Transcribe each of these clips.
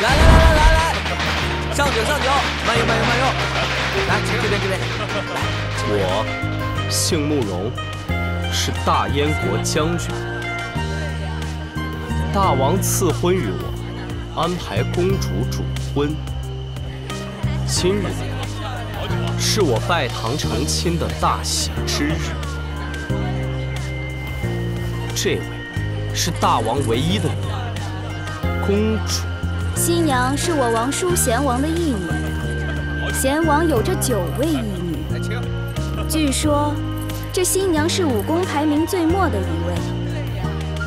来，上酒，慢游，来这边，我姓慕容，是大燕国将军。大王赐婚于我，安排公主主婚。今日是我拜堂成亲的大喜之日。这位是大王唯一的女，公主。 新娘是我王叔贤王的义女，贤王有着9位义女。据说，这新娘是武功排名最末的一位。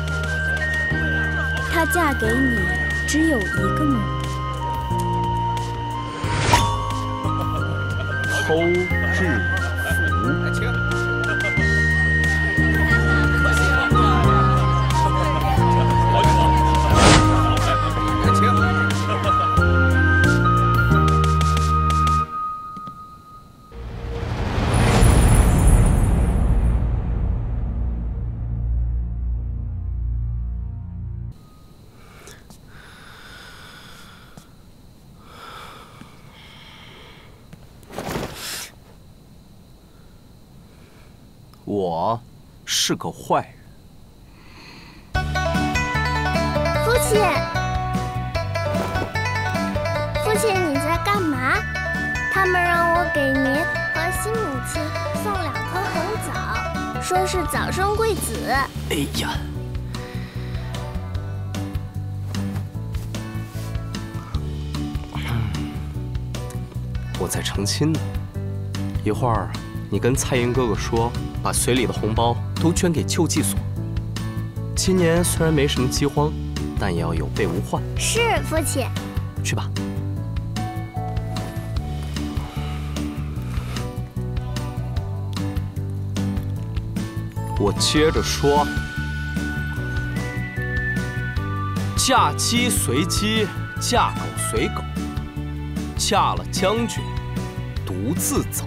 她嫁给你只有一个你。偷日服。 我是个坏人。父亲，你在干嘛？他们让我给您和新母亲送2颗红枣，说是早生贵子。哎呀！我在成亲呢，一会儿。 你跟蔡英哥哥说，把随礼的红包都捐给救济所。今年虽然没什么饥荒，但也要有备无患。是，父亲。去吧。我接着说：嫁鸡随鸡，嫁狗随狗。嫁了将军，独自走。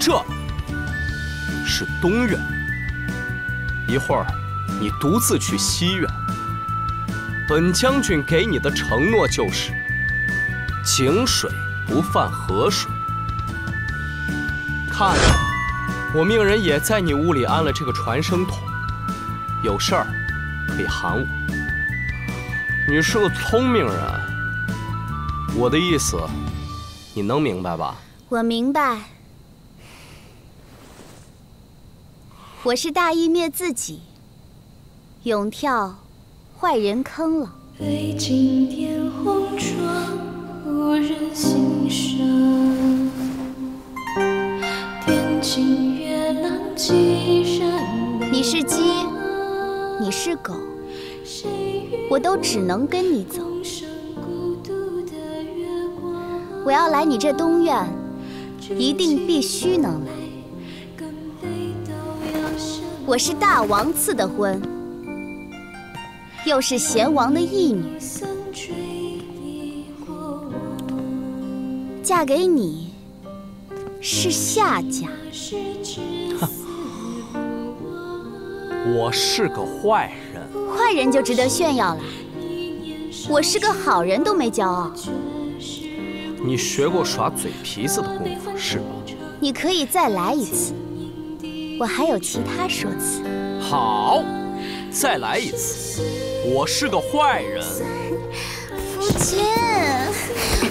这是东院，一会儿你独自去西院。本将军给你的承诺就是：井水不犯河水。看，我命人也在你屋里安了这个传声筒，有事儿可以喊我。你是个聪明人，我的意思你能明白吧？我明白。 我是大义灭自己，勇跳坏人坑了。为今天红妆无人欣赏，天晴月朗几人。你是鸡，你是狗，我都只能跟你走。我要来你这东院，一定必须能来。 我是大王赐的婚，又是贤王的义女，嫁给你是下嫁。哼，我是个坏人，坏人就值得炫耀了。我是个好人都没骄傲。你学过耍嘴皮子的功夫是吧？你可以再来一次。 我还有其他说辞。好，再来一次。我是个坏人。父亲，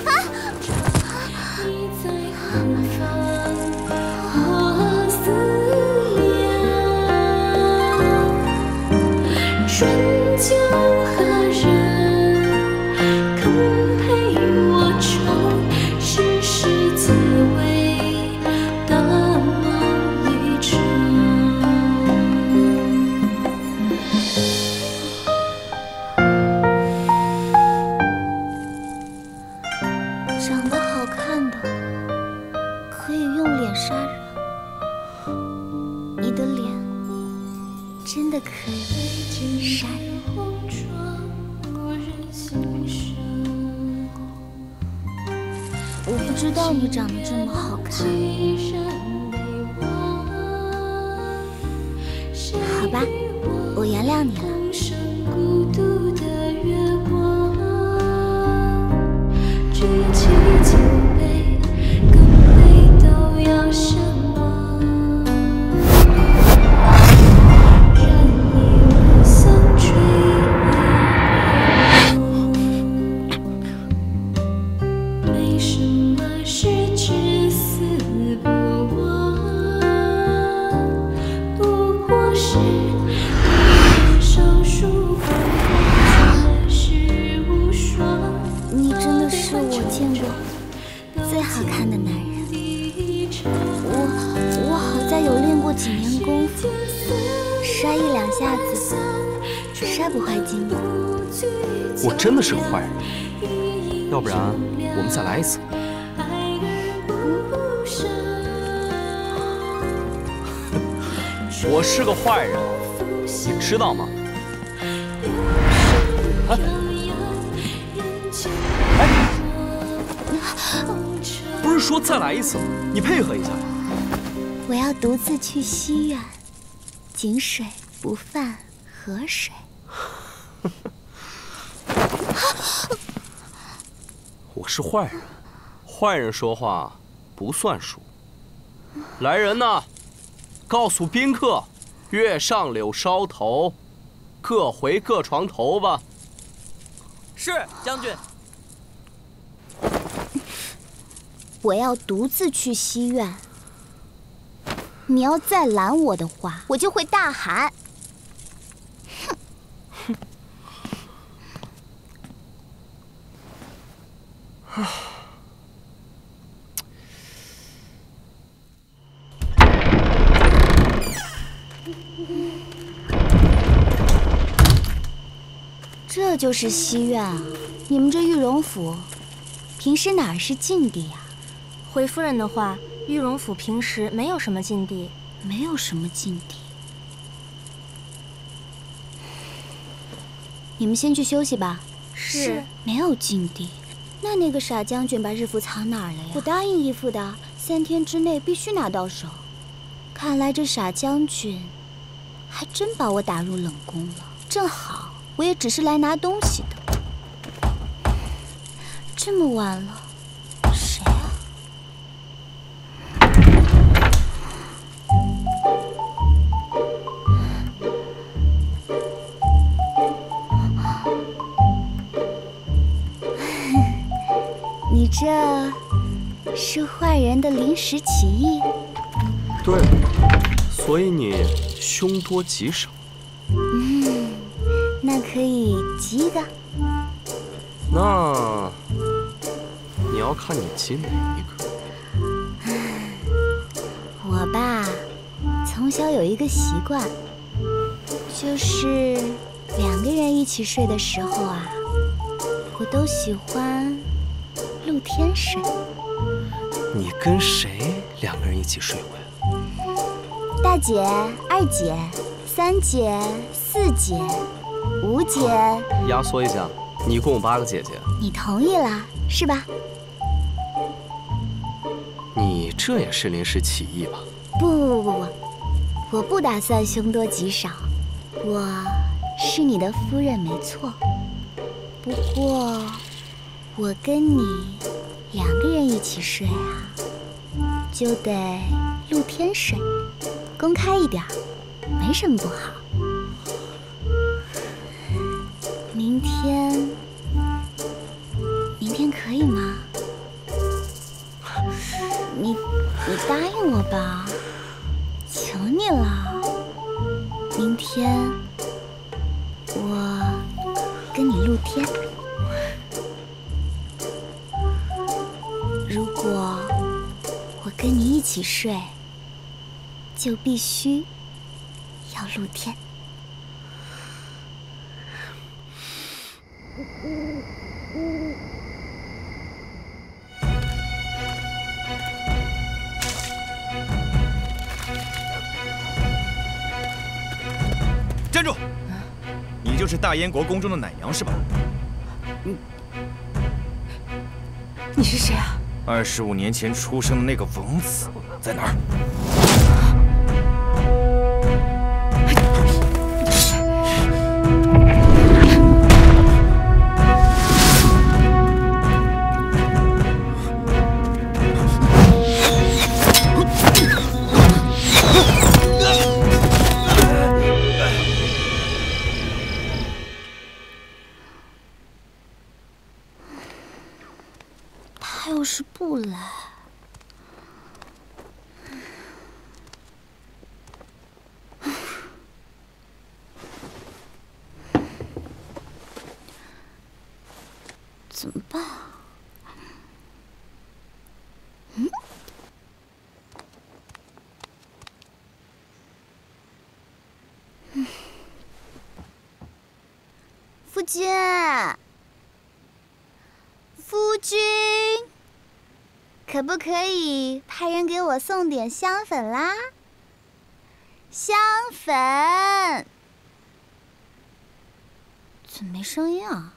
啊！春秋何人肯陪我愁？世事自为。 你长得这么好看，好吧，我原谅你了。几年功夫，摔一两下子，摔不坏筋骨。我真的是个坏人，要不然我们再来一次。 我是个坏人，你知道吗？哎，不是说再来一次吗？你配合一下。我要独自去西苑，井水不犯河水。我是坏人，坏人说话不算数。来人呐！ 告诉宾客，月上柳梢头，各回各床头吧。是将军。我要独自去西苑。你要再拦我的话，我就会大喊。哼。这就是西苑啊！你们这玉荣府，平时哪儿是禁地呀？回夫人的话，玉荣府平时没有什么禁地，没有什么禁地。你们先去休息吧。是。没有禁地，那个傻将军把日服藏哪儿了呀？我答应义父的，3天之内必须拿到手。看来这傻将军，还真把我打入冷宫了。正好。 我也只是来拿东西的，这么晚了，谁啊？你这是坏人的临时起意？对，所以你凶多吉少。 那可以集一个。那你要看你集哪一个。我吧，从小有一个习惯，就是2个人一起睡的时候啊，我都喜欢露天睡。你跟谁2个人一起睡过呀？大姐、2姐、3姐、4姐。 5姐，压缩一下，你一共有8个姐姐，你同意了是吧？你这也是临时起意吧？不，我不打算凶多吉少，我是你的夫人没错，不过我跟你2个人一起睡啊，就得露天睡，公开一点，没什么不好。 明天可以吗？你答应我吧，求你了。明天我跟你露天。如果我跟你一起睡，就必须要露天。 站住！你就是大燕国宫中的奶娘是吧？你是谁啊？25年前出生的那个王子在哪儿？ 怎么办啊？见。夫君，可不可以派人给我送点香粉啦？香粉，怎么没声音啊？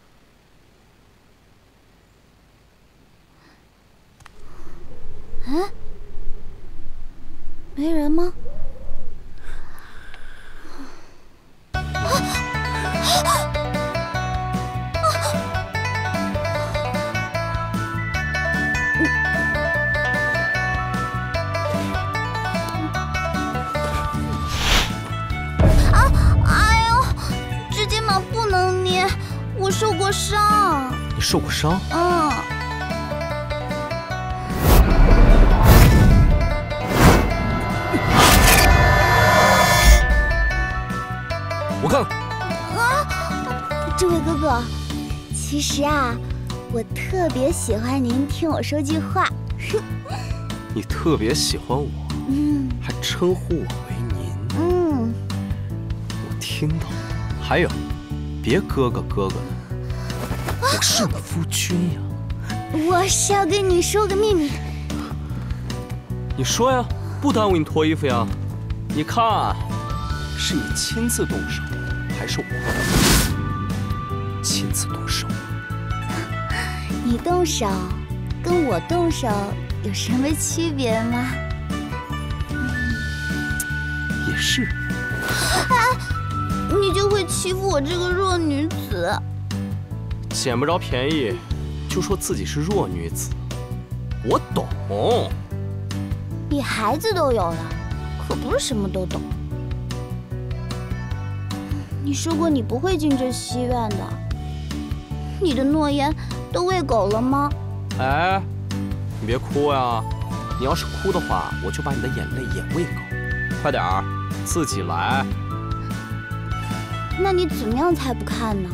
哎，没人吗？哎呦，这肩膀不能捏，我受过伤。你受过伤？嗯。 我看看啊，这位哥哥，其实啊，我特别喜欢您听我说句话。你特别喜欢我，嗯，还称呼我为您，嗯，我听到了。还有，别哥哥哥哥的，我是你夫君呀。我是要跟你说个秘密。你说呀，不耽误你脱衣服呀。你看，是你亲自动手。 还是我亲自动手。你动手跟我动手有什么区别吗？也是。啊！你就会欺负我这个弱女子。捡不着便宜，就说自己是弱女子。我懂。比孩子都有了，可不是什么都懂。 你说过你不会进这西院的，你的诺言都喂狗了吗？哎，你别哭呀！你要是哭的话，我就把你的眼泪也喂狗。快点儿，自己来。那你怎么样才不看呢？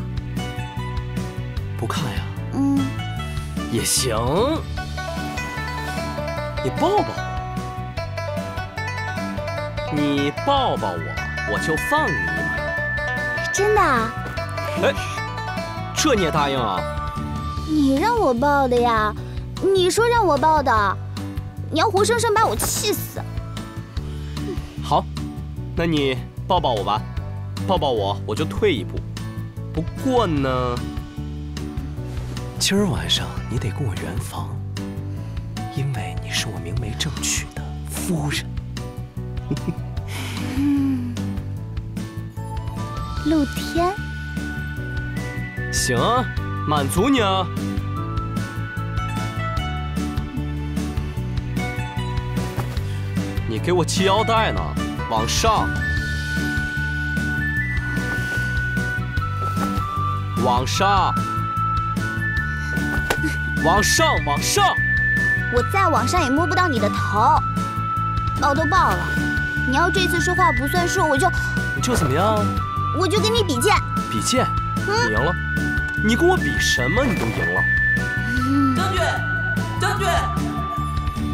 不看呀？嗯，也行。你抱抱我，你抱抱我，我就放你一马。 真的啊？哎，这你也答应啊？你让我抱的呀，你说让我抱的，你要活生生把我气死。好，那你抱抱我吧，抱抱我我就退一步。不过呢，今儿晚上你得跟我圆房，因为你是我明媒正娶的夫人。露天，行啊，满足你啊！你给我系腰带呢，往上，往上，往上，往上！我再往上也摸不到你的头，抱都抱了，你要这次说话不算数，我就……你就怎么样？ 我就跟你比剑，比剑，你赢了。你跟我比什么？你都赢了。将军，将军，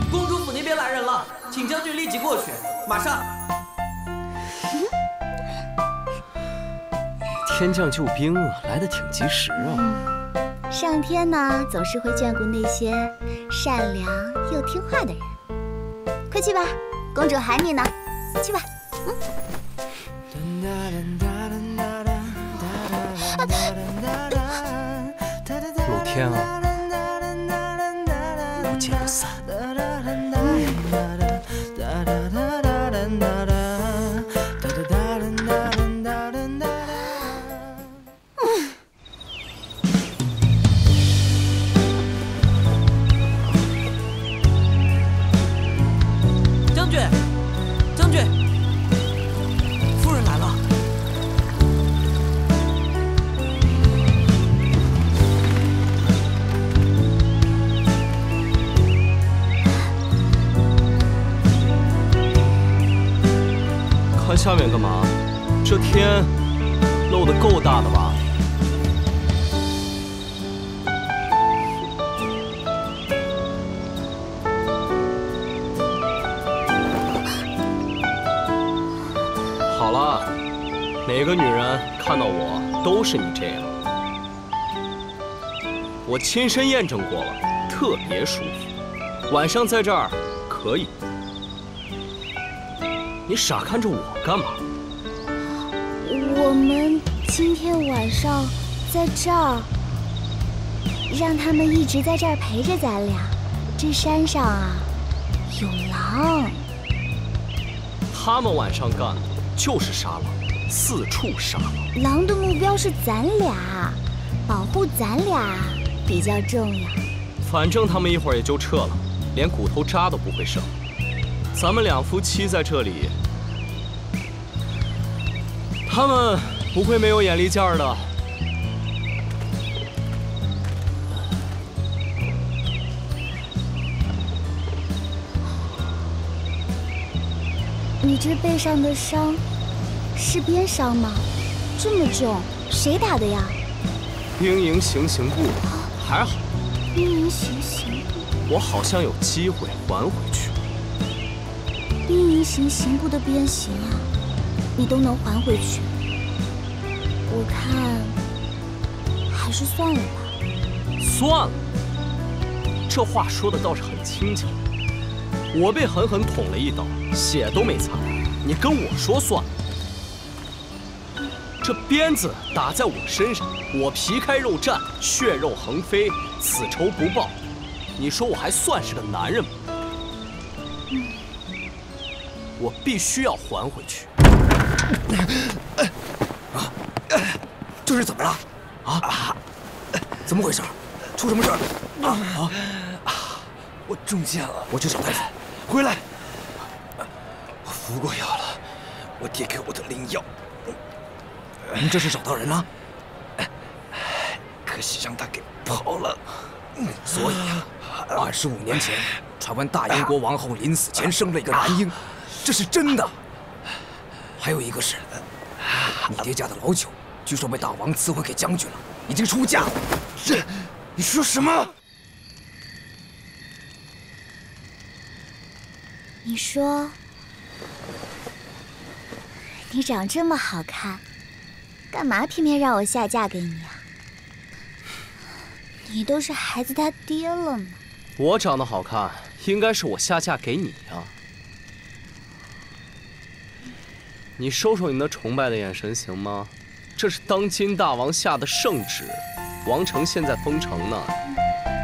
公主府那边来人了，请将军立即过去，马上。天降救兵啊，来得挺及时啊。上天呢，总是会眷顾那些善良又听话的人。快去吧，公主喊你呢，去吧。嗯。 露天啊，不见不散。将军，将军，夫人来了。 下面干嘛？这天漏得够大的吧？好了，每个女人看到我都是你这样，我亲身验证过了，特别舒服。晚上在这儿可以。你傻看着我干嘛？我们今天晚上在这儿，让他们一直在这儿陪着咱俩。这山上啊，有狼。他们晚上干就是杀狼，四处杀狼。狼的目标是咱俩。 保护咱俩比较重要。反正他们一会儿也就撤了，连骨头渣都不会剩。咱们两夫妻在这里，他们不会没有眼力见儿的。你这背上的伤是鞭伤吗？这么重，谁打的呀？ 兵营行刑部还好，兵营行刑部，我好像有机会还回去。兵营行刑部的鞭刑啊，你都能还回去，我看还是算了吧。算了，这话说的倒是很轻巧。我被狠狠捅了一刀，血都没擦，你跟我说算了。 这鞭子打在我身上，我皮开肉绽，血肉横飞，此仇不报，你说我还算是个男人吗？我必须要还回去。啊！这是怎么了？啊？怎么回事？出什么事儿？啊！我中箭了，我去找大夫。回来，我服过药了，我爹给我的灵药。 您这是找到人了，可惜让他给跑了。所以啊，25年前传闻大英国王后临死前生了一个男婴，这是真的。还有一个是，你爹家的老九，据说被大王赐回给将军了，已经出嫁了。这，你说什么？你说，你长这么好看。 干嘛偏偏让我下嫁给你啊？你都是孩子他爹了呢。我长得好看，应该是我下嫁给你啊。你收收你那崇拜的眼神行吗？这是当今大王下的圣旨，王城现在封城呢。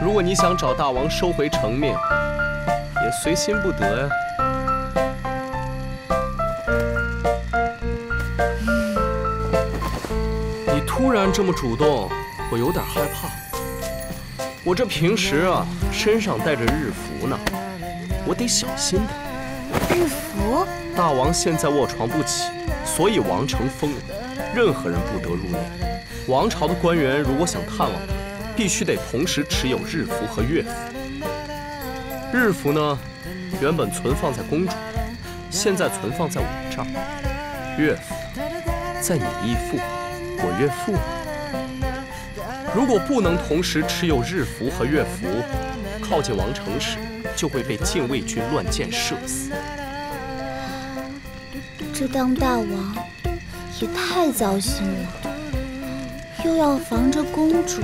如果你想找大王收回成命，也随心不得呀。 突然这么主动，我有点害怕。我这平时啊，身上带着日服呢，我得小心点。日服？大王现在卧床不起，所以王城封了，任何人不得入内。王朝的官员如果想探望他，必须得同时持有日服和月服。日服呢，原本存放在公主，现在存放在我这儿；月服在你义父。 我岳父，如果不能同时持有日服和月服，靠近王城时就会被禁卫军乱箭射死。这当大王也太糟心了，又要防着公主，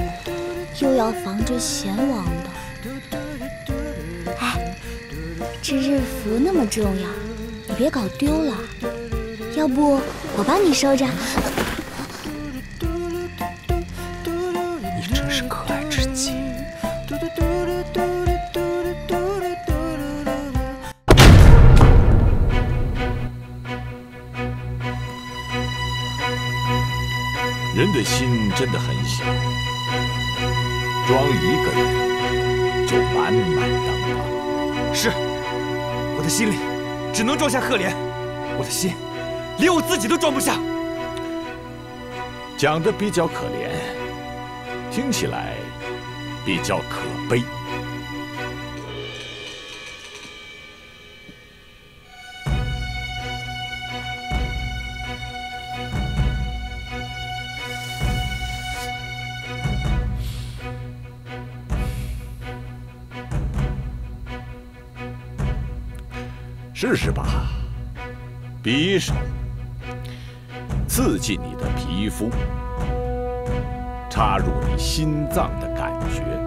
又要防着贤王的。哎，这日服那么重要，你别搞丢了。要不我帮你收着。 人的心真的很小，装一个人就满满当当。是，我的心里只能装下赫连，我的心连我自己都装不下。讲的比较可怜，听起来比较可悲。试试吧，匕首刺激你的皮肤，插入你心脏的感觉，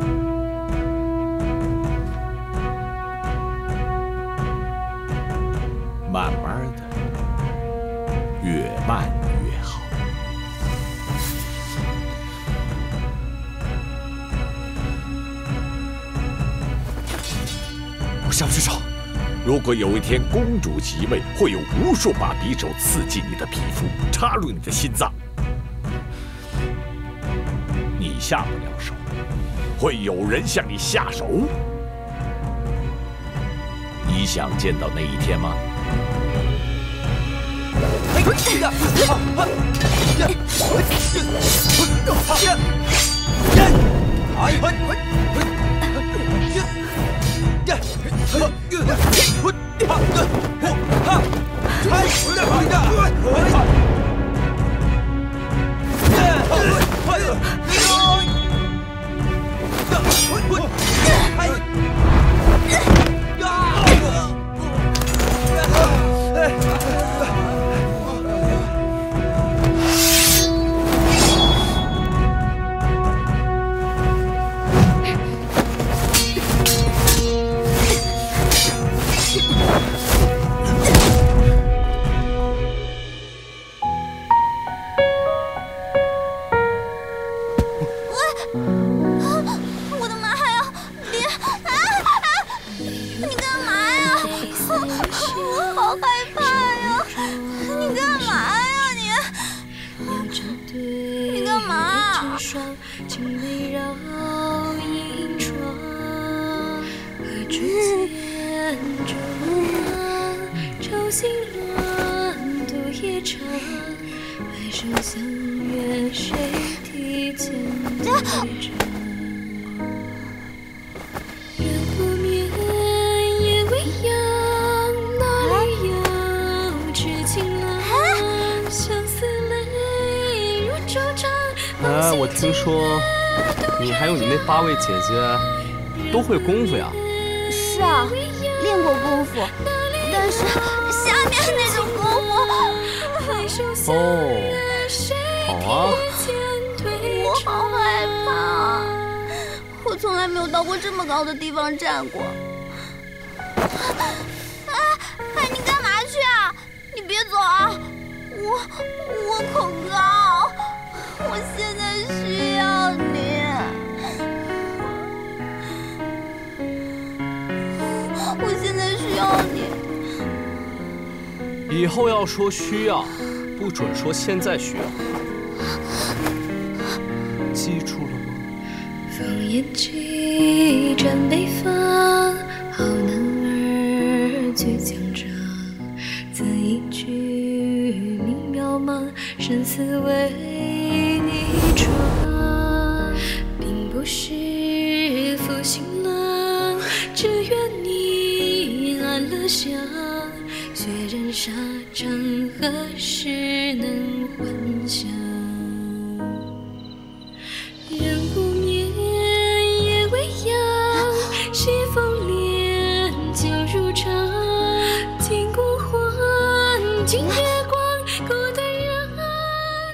慢慢的，越慢越好。我下不去手。如果有一天公主即位，会有无数把匕首刺进你的皮肤，插入你的心脏。你下不了手，会有人向你下手。 你想见到那一天吗？我听说你还有你那8位姐姐都会功夫呀？是啊，练过功夫，但是下面那种功夫……哦，好啊。我好害怕啊，我从来没有到过这么高的地方站过。哎哎，你干嘛去啊？你别走啊！我恐高。 我现在需要你。我现在需要你。以后要说需要，不准说现在需要。记住了吗？烽烟起，战北方，好男儿去疆场。此一曲名渺茫，生死为。 并不是负心郎，只愿你安了享。血染沙场，何时能还乡？人不眠，夜未央，西风怜，酒如常。金箍换，今夜光，孤单人，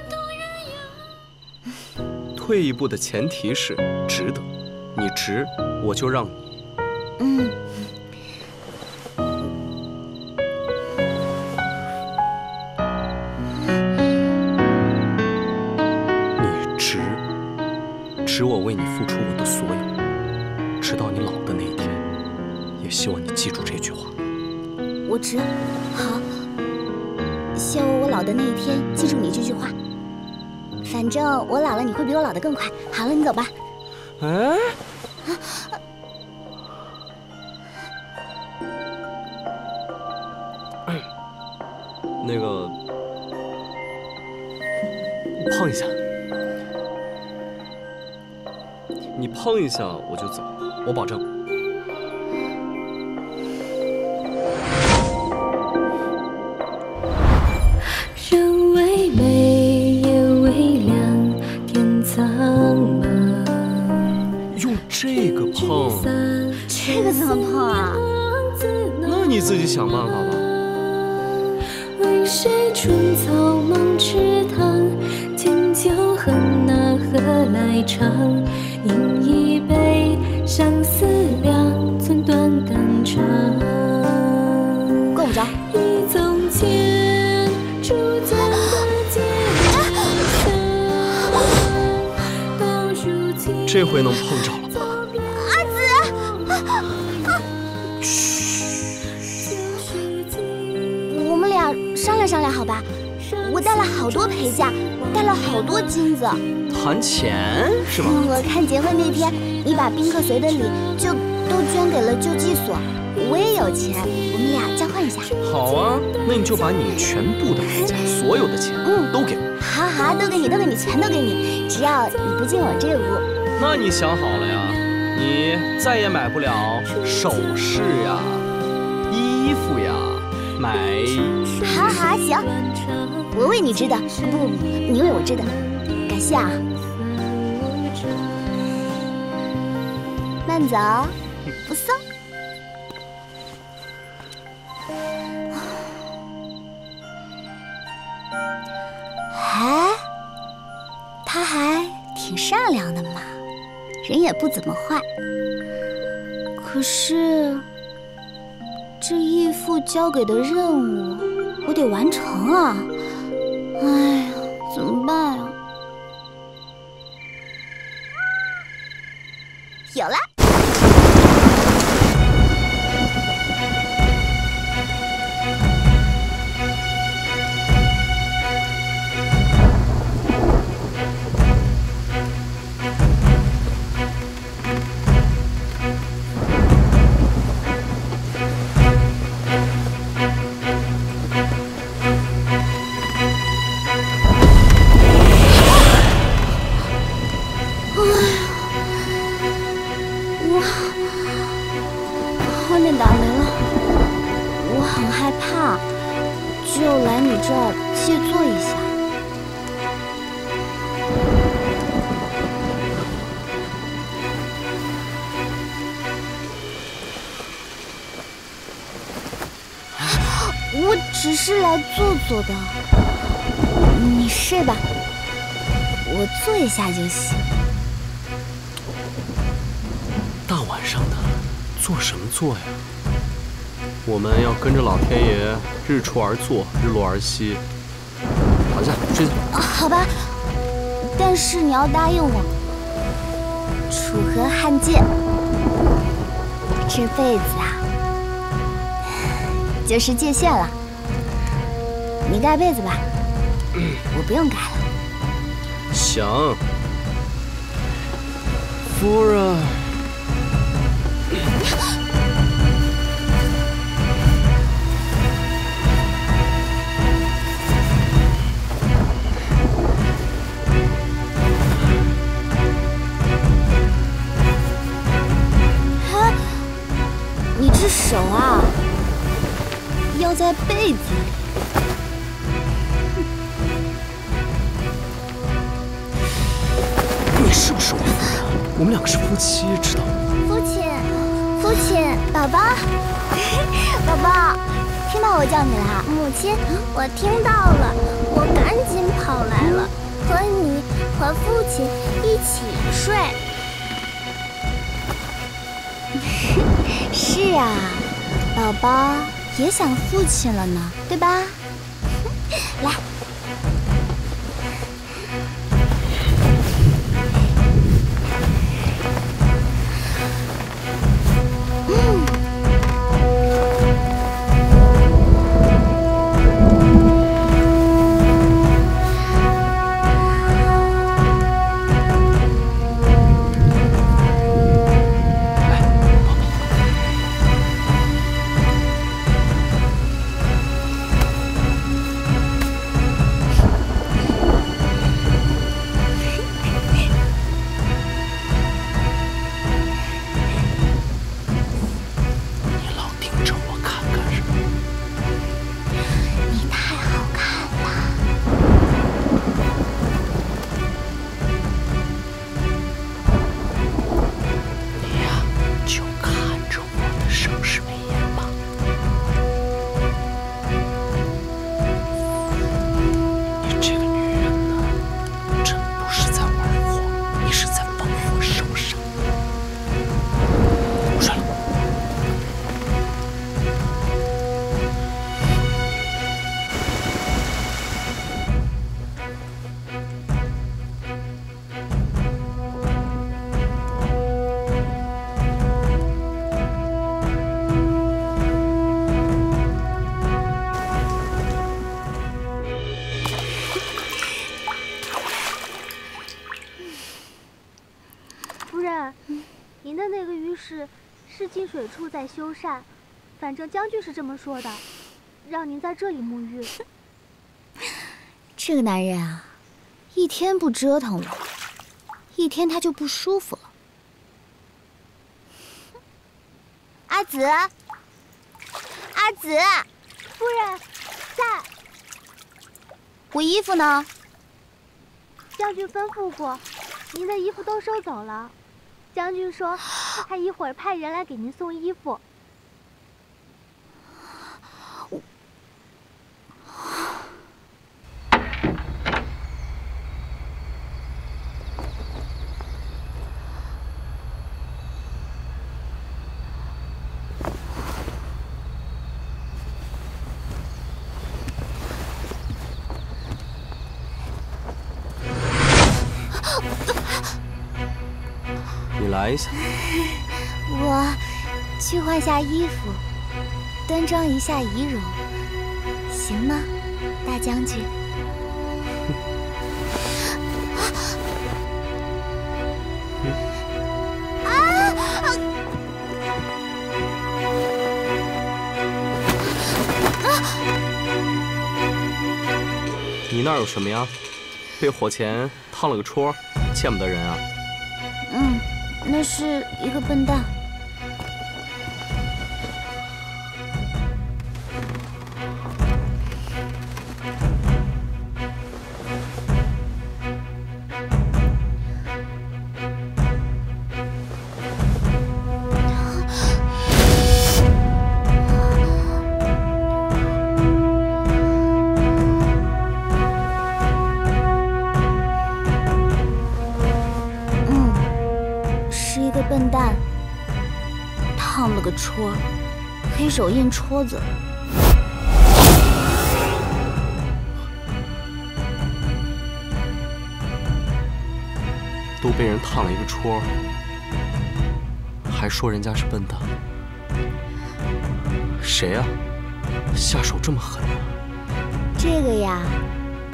独鸳鸯。 退一步的前提是值得，你值，我就让你。嗯。你值，值我为你付出我的所有，直到你老的那一天，也希望你记住这句话。我值，好，希望我老的那一天记住你这句话。 反正我老了，你会比我老得更快。好了，你走吧。哎，那个，碰一下，你碰一下我就走，我保证。 自己想办法吧。为谁春草梦池塘，千秋恨那何来长？饮一杯相思凉，寸断肝肠。够不着。这回能碰着了吧？阿紫，嘘，我们俩商量商量好吧？我带了好多陪嫁，带了好多金子。谈钱是吧？我看结婚那天，你把宾客随的礼就都捐给了救济所。 我也有钱，我们俩交换一下。好啊，那你就把你全部的陪嫁，所有的钱，都给我。好好，都给你，都给你，全都给你，只要你不进我这屋。那你想好了呀？你再也买不了首饰呀、衣服呀，买……好好行，我为你织的，不，你为我织的，感谢啊。慢走，不送。 哎，他还挺善良的嘛，人也不怎么坏。可是，这义父交给的任务，我得完成啊！哎呀，怎么办呀？有了！做的，你睡吧，我坐一下就行。大晚上的，做什么做呀？我们要跟着老天爷日出而作，日落而息。躺下睡觉。好吧，但是你要答应我，楚河汉界，这辈子啊，就是界限了。 你盖被子吧，我不用盖了。行。夫人。啊！你这手啊，要在被子里。 是不是我？我们两个是夫妻，知道吗？父亲，父亲，宝宝，宝宝，听到我叫你啦！母亲，我听到了，我赶紧跑来了，和你和父亲一起睡。是啊，宝宝也想父亲了呢，对吧？来。在，您的那个浴室是进水处在修缮，反正将军是这么说的，让您在这里沐浴。这个男人啊，一天不折腾我，一天他就不舒服了。阿紫，阿紫，夫人在。我衣服呢？将军吩咐过，您的衣服都收走了。将军说，他一会儿派人来给您送衣服。来一下，我去换下衣服，端庄一下仪容，行吗，大将军？你那儿有什么呀？被火钳烫了个戳，见不得人啊！嗯。 那是一个笨蛋。戳，黑手印戳子。都被人烫了一个戳，还说人家是笨蛋，谁呀？下手这么狠啊？这个呀，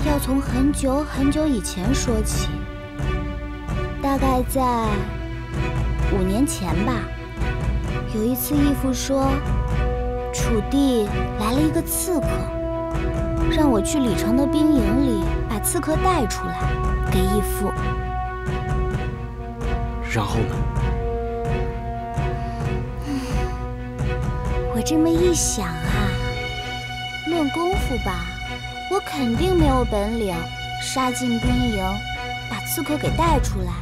要从很久很久以前说起，大概在5年前吧。 有一次，义父说，楚地来了一个刺客，让我去李成的兵营里把刺客带出来，给义父。然后呢？我这么一想啊，论功夫吧，我肯定没有本领杀进兵营，把刺客给带出来。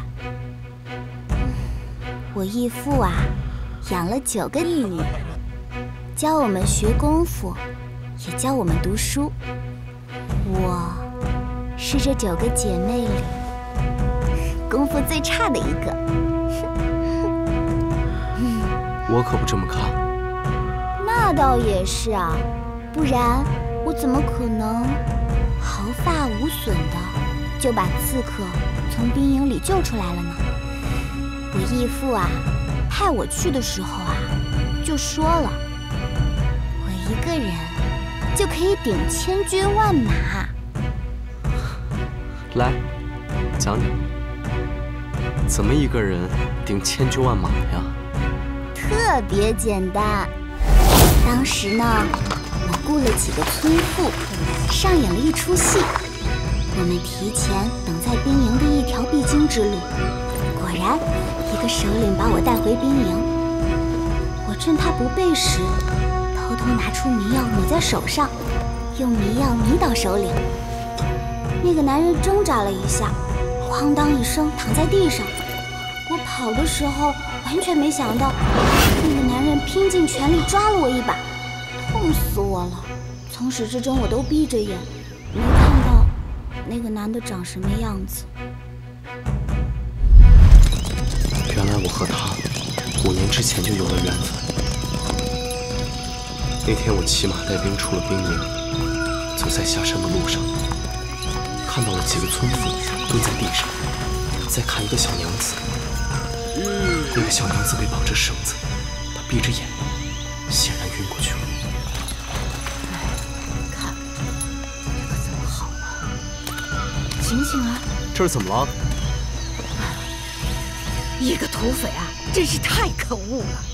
我义父啊。 养了9个义女，教我们学功夫，也教我们读书。我是这9个姐妹里功夫最差的一个。我可不这么看。那倒也是啊，不然我怎么可能毫发无损的就把刺客从兵营里救出来了呢？我义父啊。 派我去的时候啊，就说了，我一个人就可以顶千军万马。来，讲讲，怎么一个人顶千军万马呀？特别简单。当时呢，我雇了几个村妇，上演了一出戏。我们提前等在兵营的一条必经之路，果然。 一个首领把我带回兵营，我趁他不备时，偷偷拿出迷药抹在手上，用迷药迷倒首领。那个男人挣扎了一下，哐当一声躺在地上。我跑的时候完全没想到，那个男人拼尽全力抓了我一把，痛死我了。从始至终我都闭着眼，没看到那个男的长什么样子。 原来我和他5年之前就有了缘分。那天我骑马带兵出了兵营，走在下山的路上，看到了几个村妇蹲在地上，在看一个小娘子。那个小娘子被绑着绳子，她闭着眼，显然晕过去了。看，这可怎么好啊！醒醒啊！这是怎么了？一个土匪啊，真是太可恶了！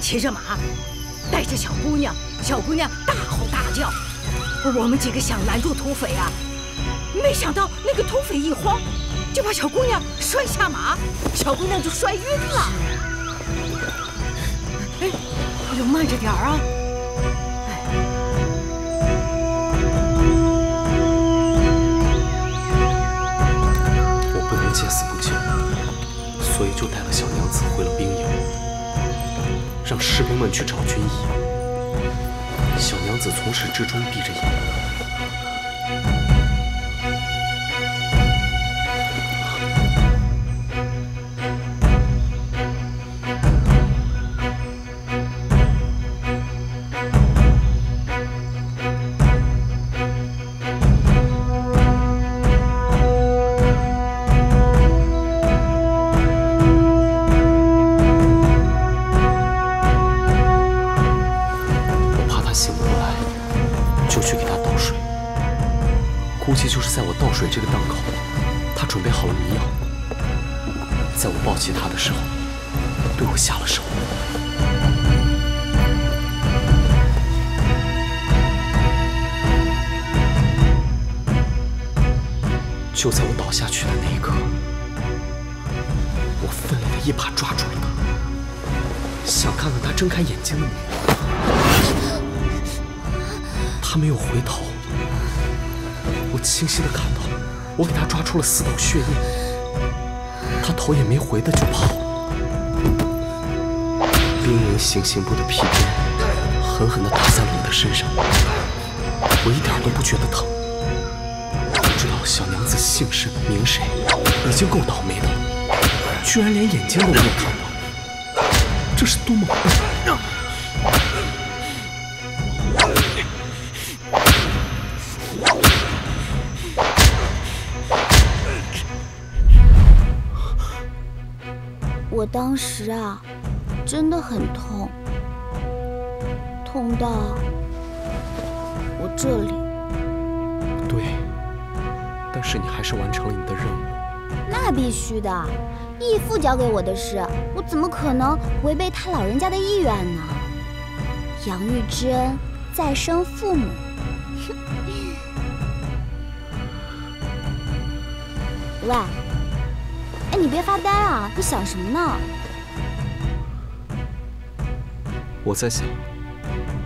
骑着马，带着小姑娘，小姑娘大吼大叫。我们几个想拦住土匪啊，没想到那个土匪一慌，就把小姑娘摔下马，小姑娘就摔晕了。哎，你就慢着点啊！ 见死不救，所以就带了小娘子回了兵营，让士兵们去找军医。小娘子从始至终闭着眼，就在我倒下去的那一刻，我奋力的一把抓住了他，想看看他睁开眼睛的模样。他没有回头，我清晰的看到，我给他抓出了4道血印，他头也没回的就跑了。兵营行刑部的皮鞭狠狠的打在了我的身上，我一点都不觉得疼。 小娘子姓甚名谁，已经够倒霉的了，居然连眼睛都没有看到，这是多么笨！我当时啊，真的很痛，痛到我这里。对。 但是你还是完成了你的任务，那必须的。义父交给我的事，我怎么可能违背他老人家的意愿呢？养育之恩，再生父母。喂，哎，你别发呆啊！你想什么呢？我在想，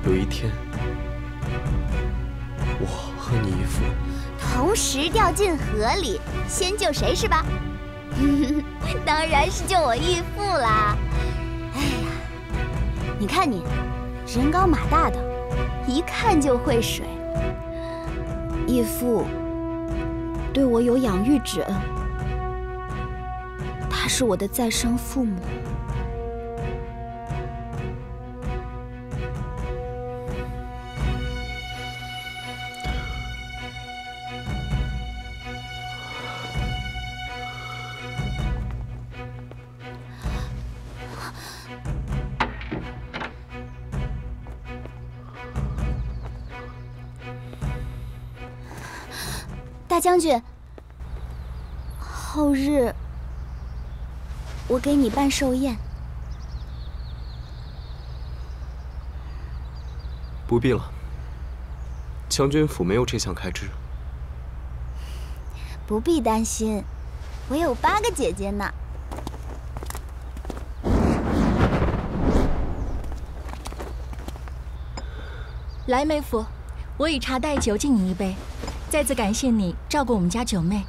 有一天，我和你义父。 同时掉进河里，先救谁是吧？当然是救我义父啦！哎呀，你看你，人高马大的，一看就会水。义父对我有养育之恩，他是我的再生父母。大将军，后日我给你办寿宴。不必了，将军府没有这项开支。不必担心，我有8个姐姐呢。来，妹夫，我以茶代酒敬你一杯。 再次感谢你照顾我们家九妹。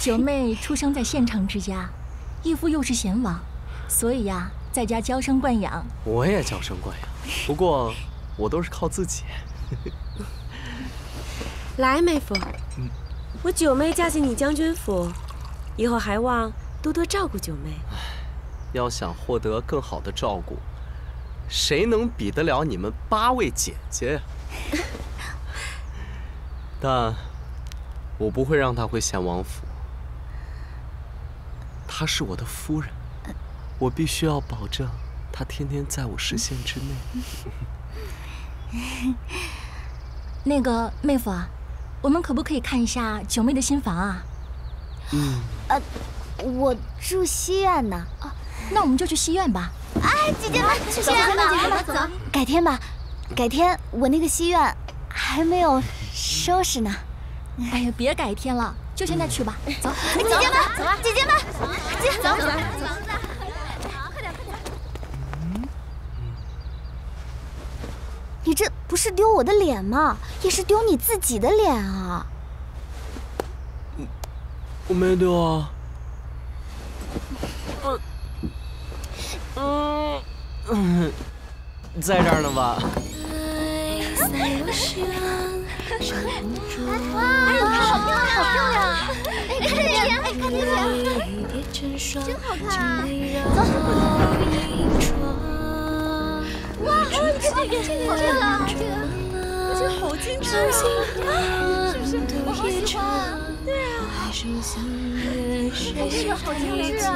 九妹出生在县城之家，义父又是贤王，所以呀，在家娇生惯养。我也娇生惯养，不过我都是靠自己。来，妹夫，我九妹嫁进你将军府，以后还望多多照顾九妹。要想获得更好的照顾，谁能比得了你们8位姐姐呀？ 但我不会让她回贤王府。她是我的夫人，我必须要保证她天天在我视线之内。那个妹夫啊，我们可不可以看一下九妹的新房啊？嗯。我住西苑呢。哦，那我们就去西苑吧。哎，姐姐们，去西苑吧，姐姐们走。改天吧，改天我那个西苑还没有收拾呢。哎呀，别改天了，就现在去吧。走，姐姐们，走吧，姐姐们，走走走。 你这不是丢我的脸吗？也是丢你自己的脸啊！我没丢啊。在这儿呢吧？哇，好漂亮，好漂亮！哎，看这边，哎，看这边，真好看啊！走。 哇，这个，这好精致啊！是不是？我好喜欢啊！对啊，哎，这个好精致啊！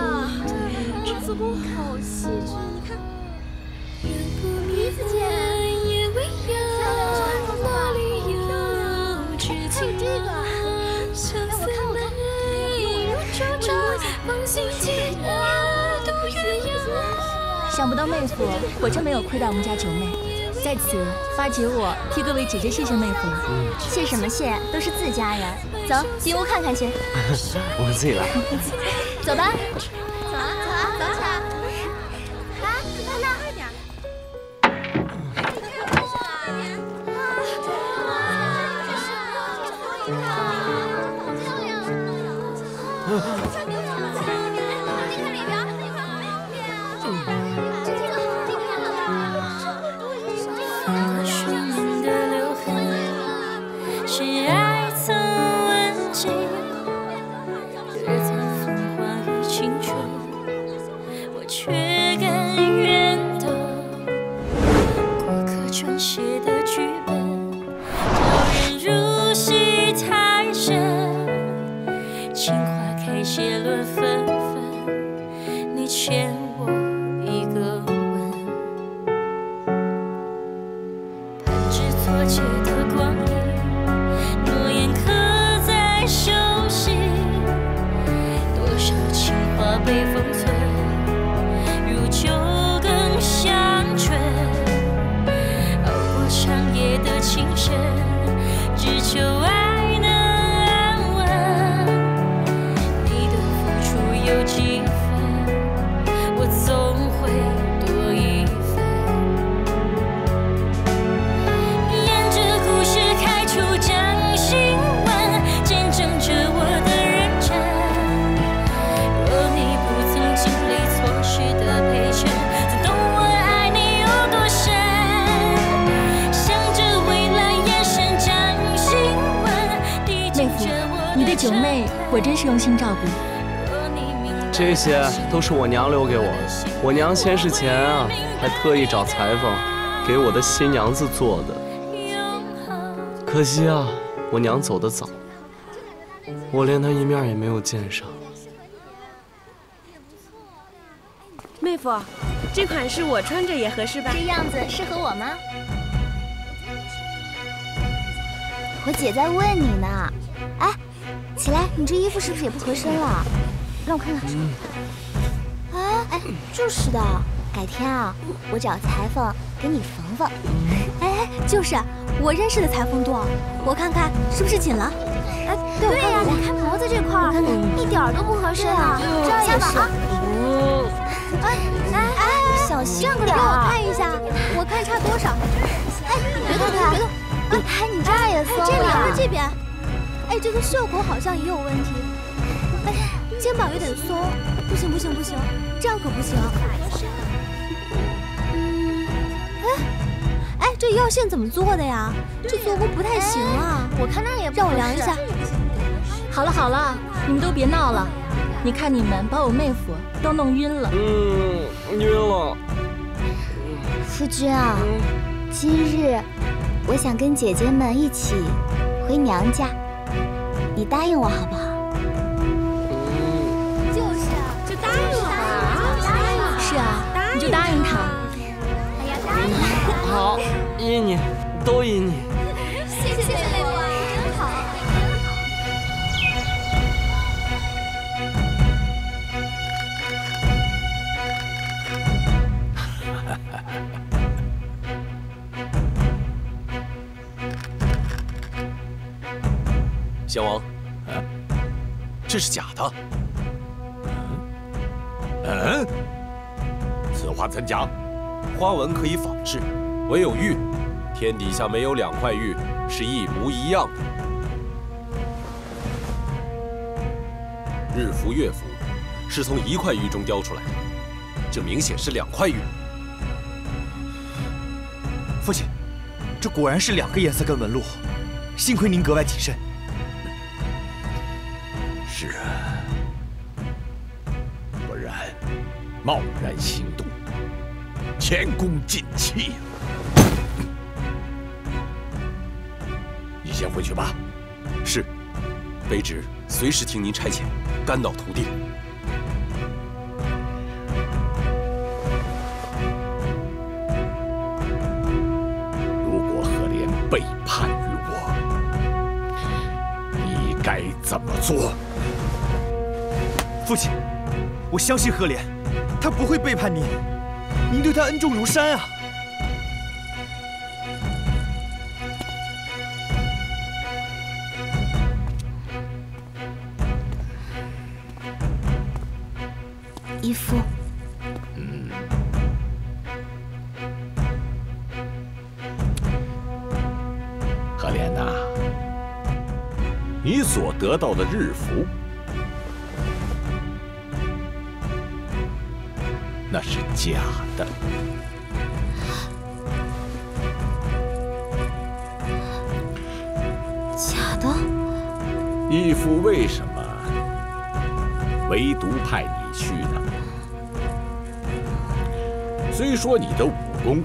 子宫口细致，你看，第一次见，还有这个，哎，我看。 想不到妹夫果真没有亏待我们家九妹，在此巴结我替各位姐姐谢谢妹夫了。谢什么谢，都是自家人。走，进屋看看去。我自己来。走吧。走啊走啊走起来！来，快点快点！哇，好漂亮！ 这些都是我娘留给我的。我娘先是前啊，还特意找裁缝给我的新娘子做的。可惜啊，我娘走得早，我连她一面也没有见上。妹夫，这款式我穿着也合适吧？这样子适合我吗？我姐在问你呢。哎，起来，你这衣服是不是也不合身了？ 让我看看。哎哎，就是的，改天啊，我找裁缝给你缝缝。哎，就是，我认识的裁缝多，我看看是不是紧了。哎，对呀，你看脖子这块儿，一点都不合身啊。这样也是。哎哎哎，小心点，给我看一下，我看差多少。哎，别动，别动。哎，你这儿也松了。这边，这边。哎，这个袖口好像也有问题。哎。 肩膀有点松，不行不行不行，这样可不行。哎，这腰线怎么做的呀？这做工不太行啊。我看那也不……让我量一下。好了好了，你们都别闹了。你看你们把我妹夫都弄晕了。晕了。夫君啊，今日我想跟姐姐们一起回娘家，你答应我好不好？ 你就答应他。哎呀，答应他。好，依你，都依你。谢谢妹夫，真好，真好。小王，这是假的。嗯，此画怎假？花纹可以仿制，唯有玉，天底下没有两块玉是一模一样的。日服、月服是从一块玉中雕出来的，这明显是两块玉。父亲，这果然是两个颜色跟纹路，幸亏您格外谨慎。 是啊，不然贸然行动，前功尽弃呀！你先回去吧。是，卑职随时听您差遣，肝脑涂地。如果何莲背叛于我，你该怎么做？ 父亲，我相信何莲，她不会背叛您。您对她恩重如山啊！义父，何莲呐，你所得到的日服。 那是假的，假的。义父为什么唯独派你去呢？虽说你的武功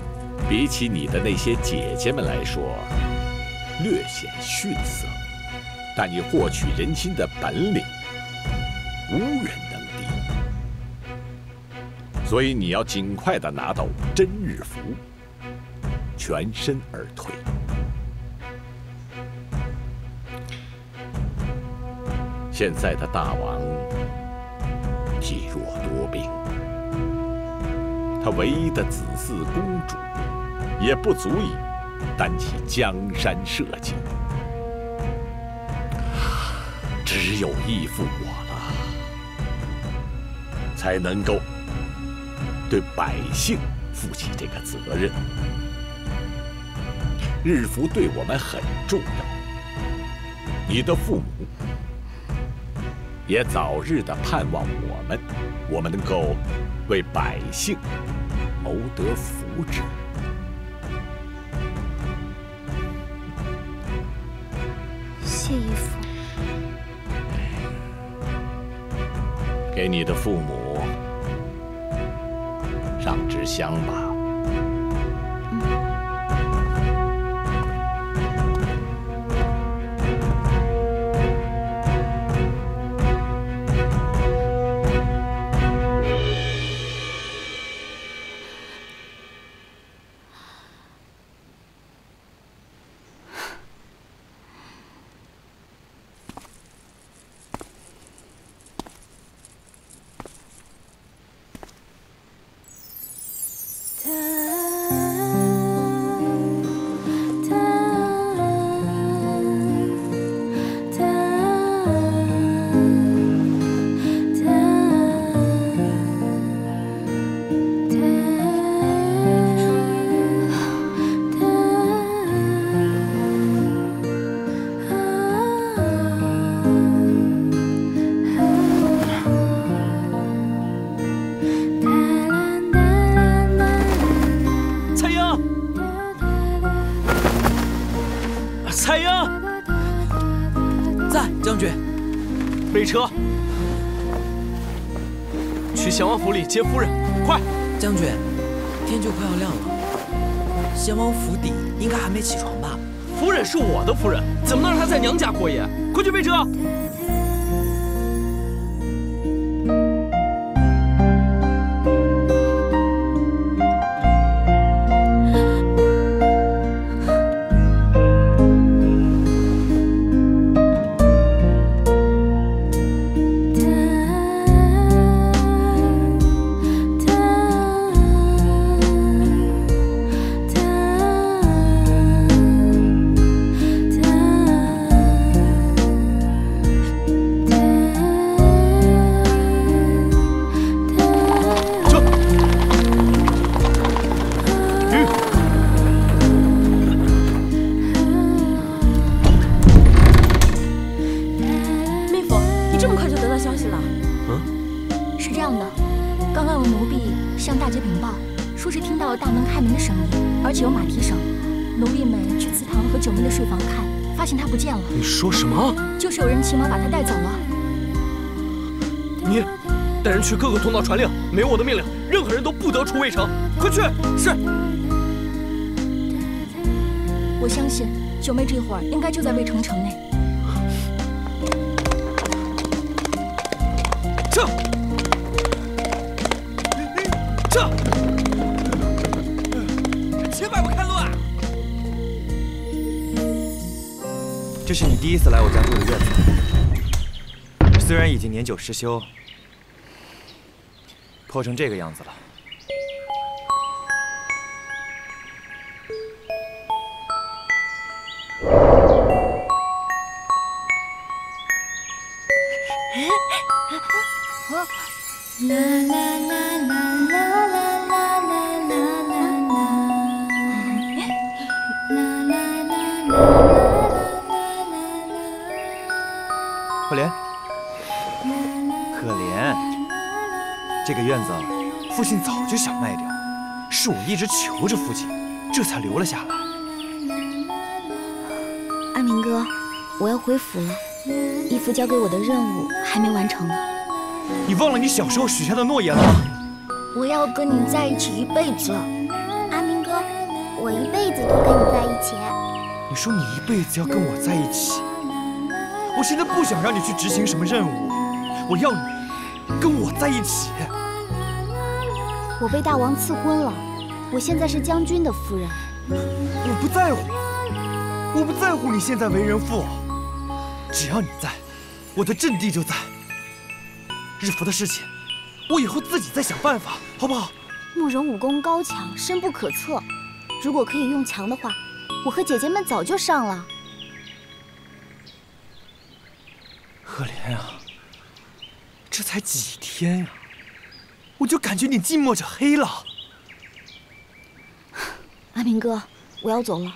比起你的那些姐姐们来说略显逊色，但你获取人心的本领无人。 所以你要尽快的拿到真日服，全身而退。现在的大王体弱多病，他唯一的子嗣公主也不足以担起江山社稷，只有义父我了，才能够。 对百姓负起这个责任，日服对我们很重要。你的父母也早日的盼望我们能够为百姓谋得福祉。谢义父，给你的父母。 上支香吧。接夫人，快！将军，天就快要亮了，贤王府邸应该还没起床吧？夫人是我的夫人，怎么能让她在娘家过夜？快去备车！说是听到了大门开门的声音，而且有马蹄声。奴婢们去祠堂和九妹的睡房看，发现她不见了。你说什么？就是有人骑马把她带走了。你带人去各个通道传令，没有我的命令，任何人都不得出魏城。快去！是。我相信九妹这会儿应该就在魏城城内。撤！ 前面我看路啊！这是你第一次来我家住的院子，虽然已经年久失修，破成这个样子了。啦啦啦啦啦啦。 可怜，这个院子父亲早就想卖掉，是我一直求着父亲，这才留了下来。阿明哥，我要回府了，义父交给我的任务还没完成呢。你忘了你小时候许下的诺言了吗？我要跟你在一起一辈子。阿明哥，我一辈子都跟你在一起。你说你一辈子要跟我在一起？ 我现在不想让你去执行什么任务，我要你跟我在一起。我被大王赐婚了，我现在是将军的夫人。我不在乎，我不在乎你现在为人父，只要你在，我的阵地就在。日服的事情，我以后自己再想办法，好不好？慕容武功高强，深不可测，如果可以用强的话，我和姐姐们早就上了。 可怜啊，这才几天呀，我就感觉你近墨者黑了。阿明哥，我要走了。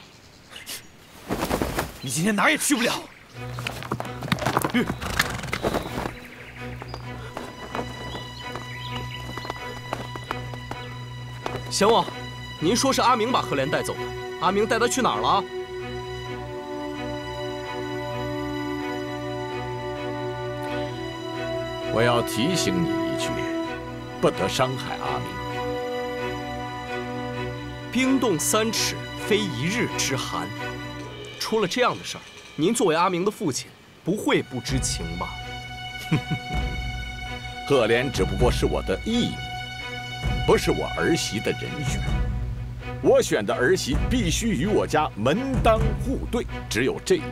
你今天哪儿也去不了。贤王，您说是阿明把荷莲带走的，阿明带她去哪儿了？ 我要提醒你一句，不得伤害阿明。冰冻三尺，非一日之寒。出了这样的事儿，您作为阿明的父亲，不会不知情吧？赫莲只不过是我的义母，不是我儿媳的人选。我选的儿媳必须与我家门当户对，只有这样。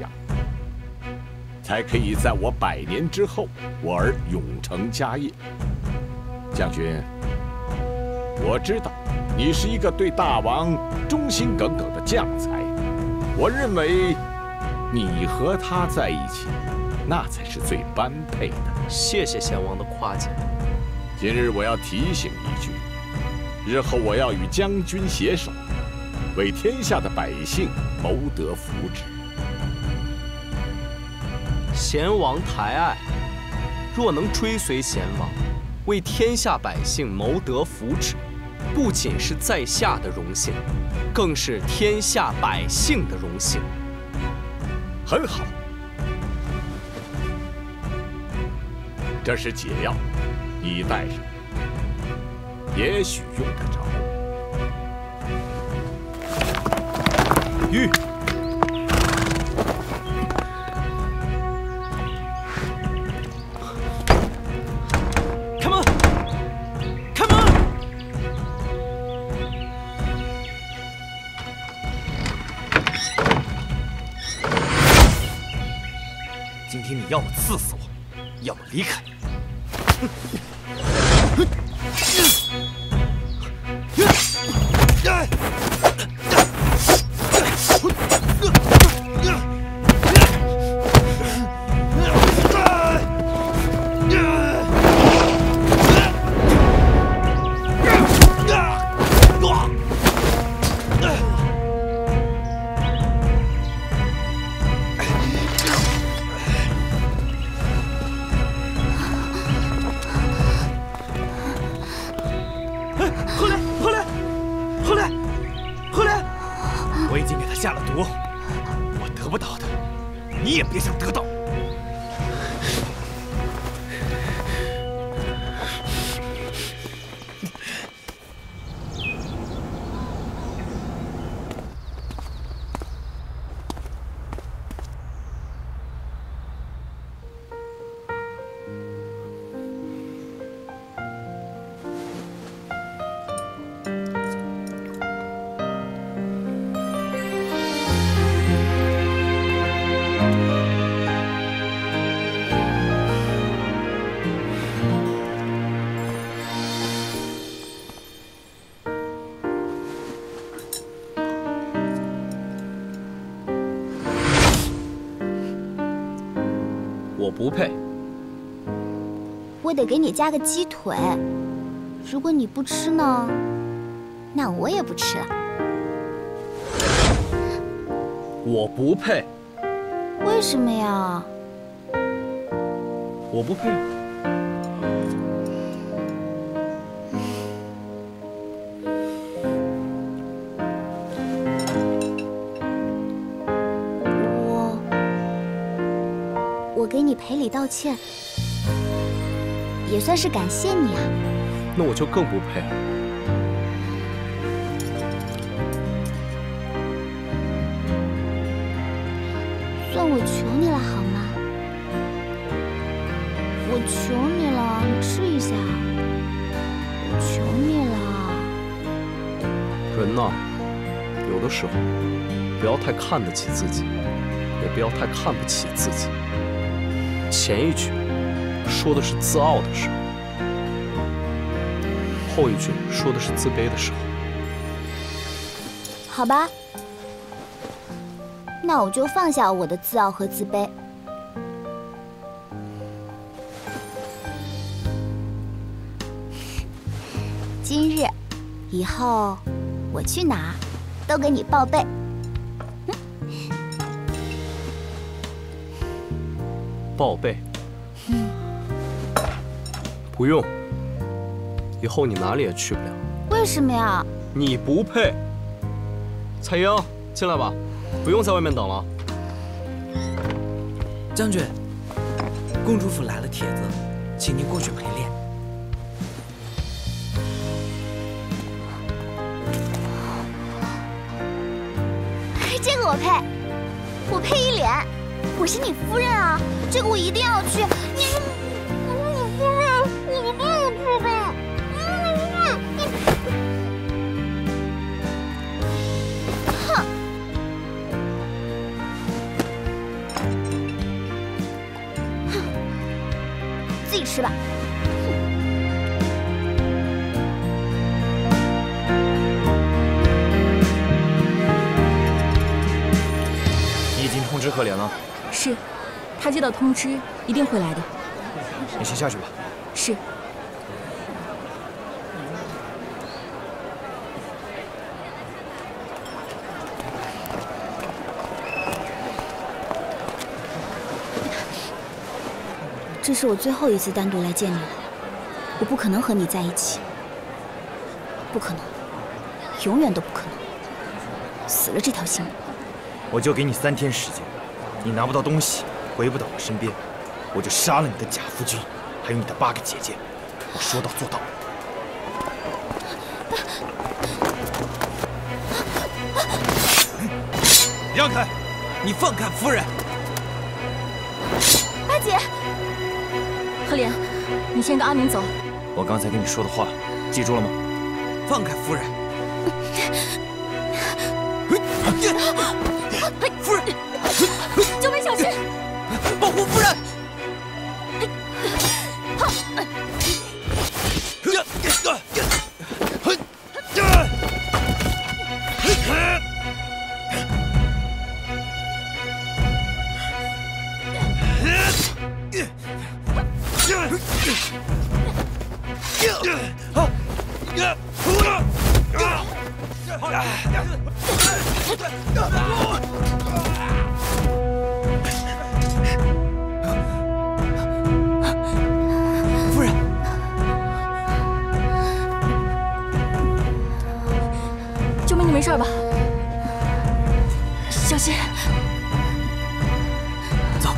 才可以在我100年之后，我儿永承家业。将军，我知道你是一个对大王忠心耿耿的将才，我认为你和他在一起，那才是最般配的。谢谢贤王的夸奖。今日我要提醒一句，日后我要与将军携手，为天下的百姓谋得福祉。 贤王抬爱，若能追随贤王，为天下百姓谋得福祉，不仅是在下的荣幸，更是天下百姓的荣幸。很好，这是解药，你带上，也许用得着。玉。 你要么刺死我，要么离开。何莲，何莲，我已经给他下了毒，我得不到他，你也别想得到。 我不配，我得给你加个鸡腿。如果你不吃呢，那我也不吃了。我不配，为什么呀？我不配。赔礼道歉，也算是感谢你啊。那我就更不配了。算我求你了好吗？我求你了，你吃一下。我求你了。人呐，有的时候不要太看得起自己，也不要太看不起自己。 前一句说的是自傲的时候，后一句说的是自卑的时候。好吧，那我就放下我的自傲和自卑。今日以后，我去哪儿都给你报备。 报备，不用。以后你哪里也去不了。为什么呀？你不配。彩英，进来吧，不用在外面等了。将军，公主府来了帖子，请您过去陪练。这个我配，我配一脸。我是你夫人啊。 这个我一定要去！你是我夫人，你一定要去吧！哼！哼！自己吃吧。 你已经通知何莲了。是。 他接到通知，一定会来的。你先下去吧。是。这是我最后一次单独来见你了，我不可能和你在一起，不可能，永远都不可能，死了这条心。我就给你3天时间，你拿不到东西。 回不到我身边，我就杀了你的假夫君，还有你的8个姐姐。我说到做到。让开！你放开夫人！八姐，何莲，你先跟阿明走。我刚才跟你说的话，记住了吗？放开夫人！夫人，救命！小心！ 保护夫人！没事吧？小心！走。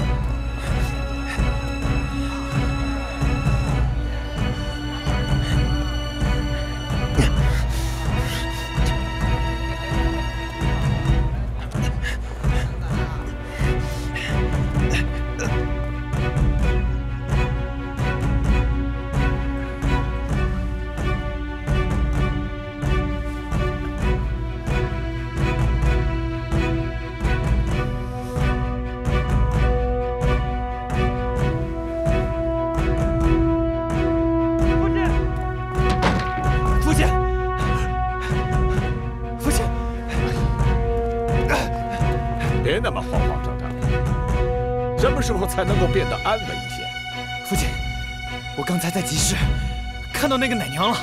才能够变得安稳一些。父亲，我刚才在集市看到那个奶娘了，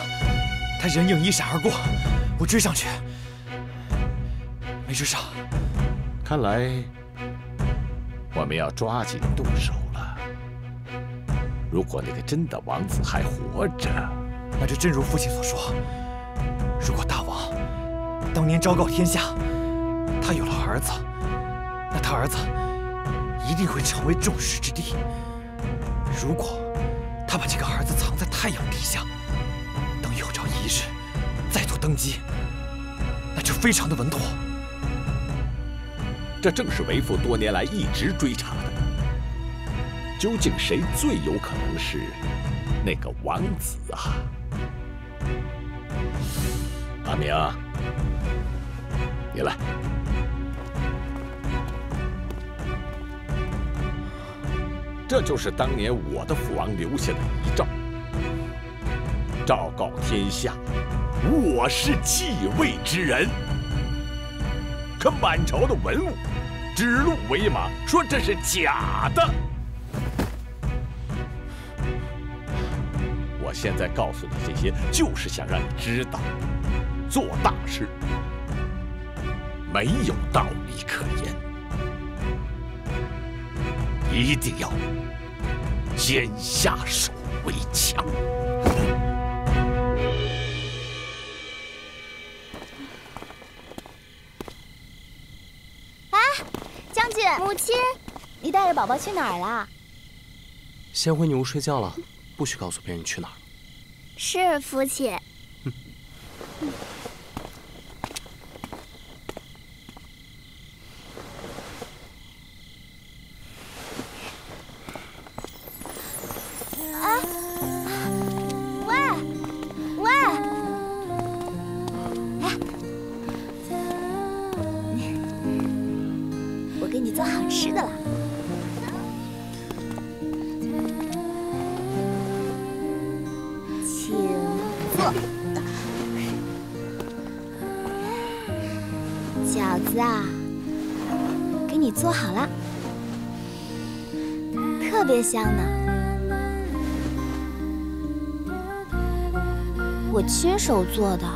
她人影一闪而过，我追上去，没追上。看来我们要抓紧动手了。如果那个真的王子还活着，那就真如父亲所说，如果大王当年昭告天下，他有了儿子，那他儿子 一定会成为众矢之的。如果他把这个儿子藏在太阳底下，等有朝一日再度登基，那就非常的稳妥。这正是为父多年来一直追查的，究竟谁最有可能是那个王子啊？阿明，你来。 这就是当年我的父王留下的遗诏，昭告天下，我是继位之人。可满朝的文武指鹿为马，说这是假的。我现在告诉你这些，就是想让你知道，做大事没有道理可言。 一定要先下手为强。啊，将军，母亲，你带着宝宝去哪儿了？先回女屋睡觉了，不许告诉别人去哪儿。是父亲。香呢，我亲手做的。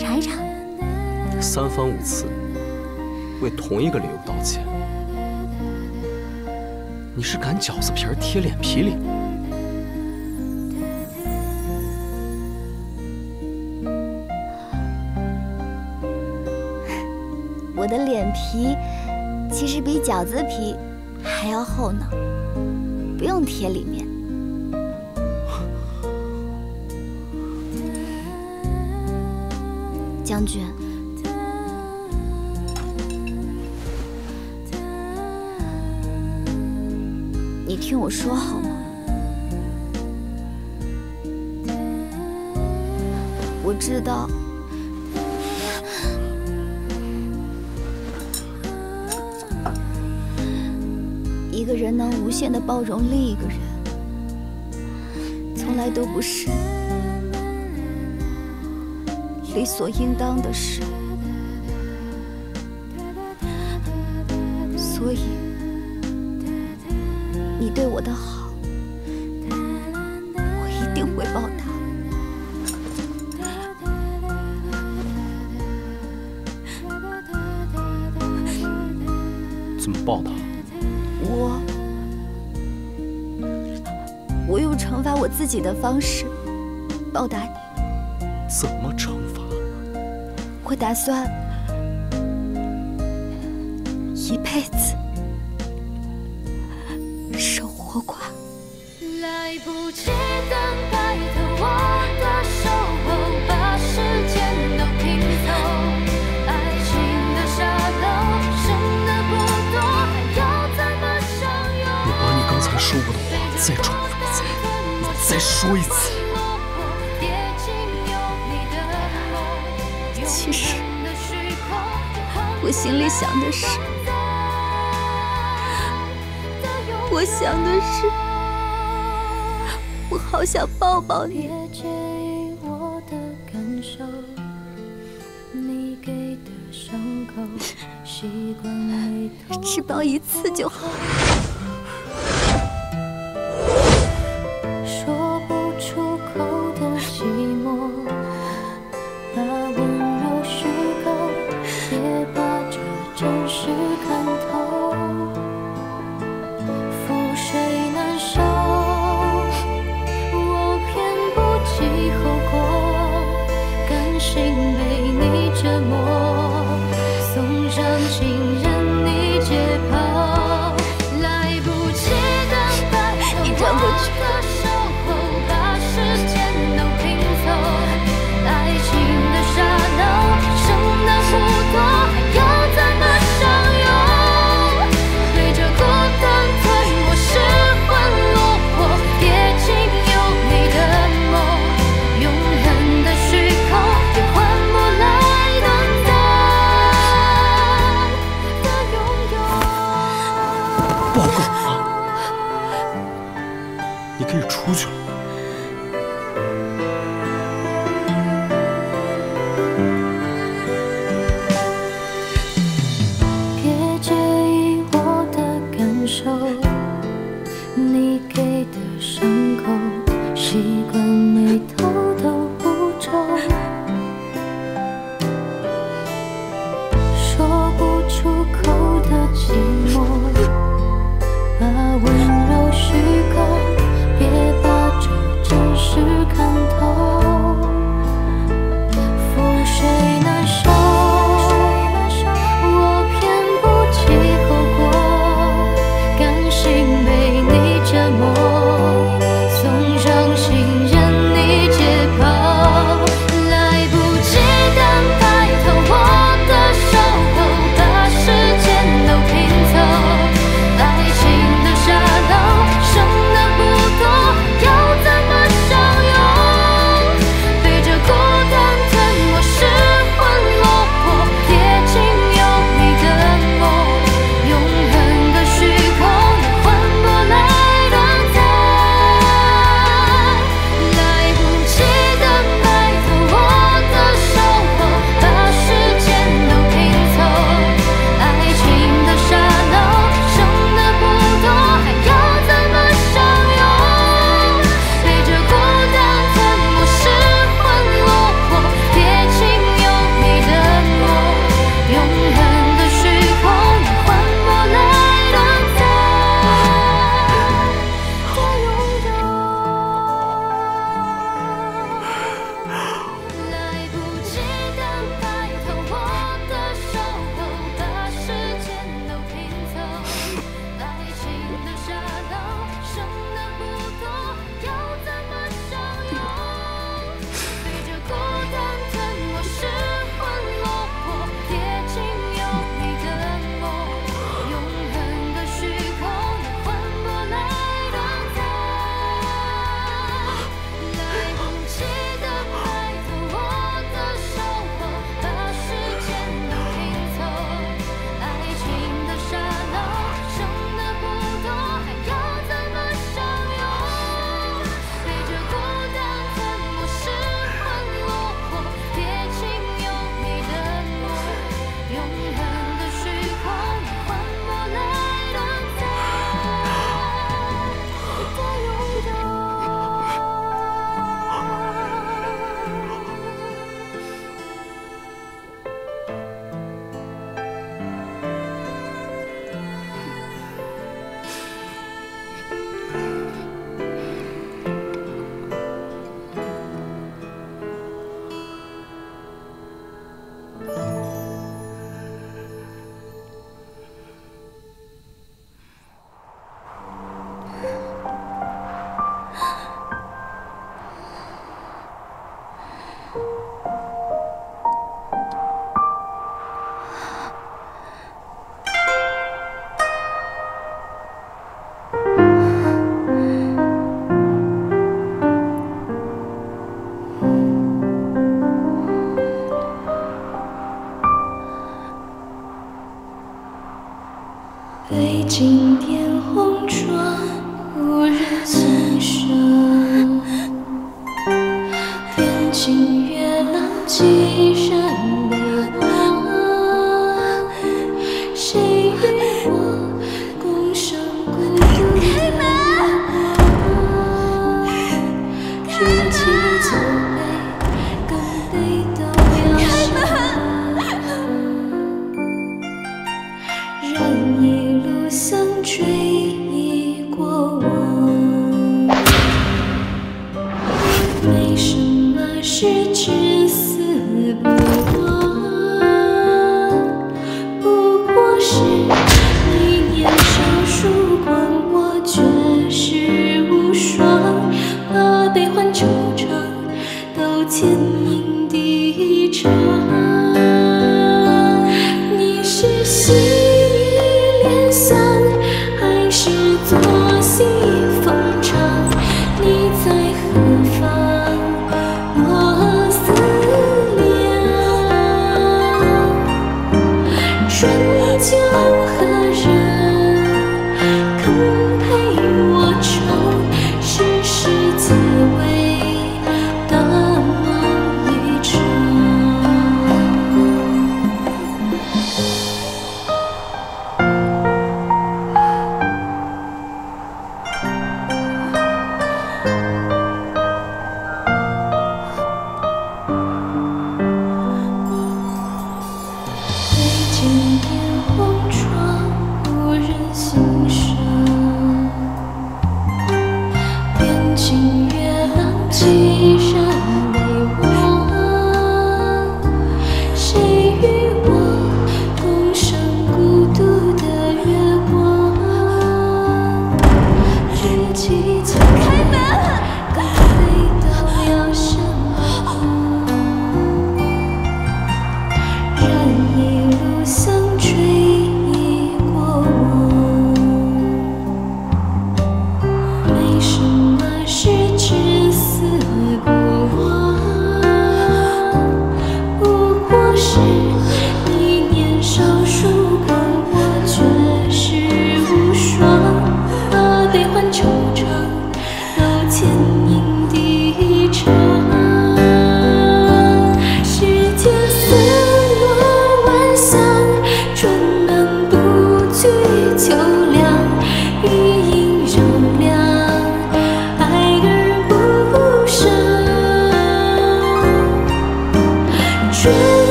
尝一尝。三番五次为同一个理由道歉，你是擀饺子皮儿贴脸皮里？ 我的脸皮其实比饺子皮还要厚呢，不用贴里面。将军，你听我说好吗？我知道。 一个人能无限的包容另一个人，从来都不是理所应当的事。所以，你对我的好，我一定会报答。怎么报答？ 我我用惩罚我自己的方式报答你。怎么惩罚啊？我打算一辈子守活寡。来不及等待的我的守候，把时间都拼凑。爱情的沙漏剩的不多，还要怎么相拥？我把你刚才说过的话再重复。 你再说一次。其实，我心里想的是，我好想抱抱你。只抱一次就好。 把温柔虚构，别把这。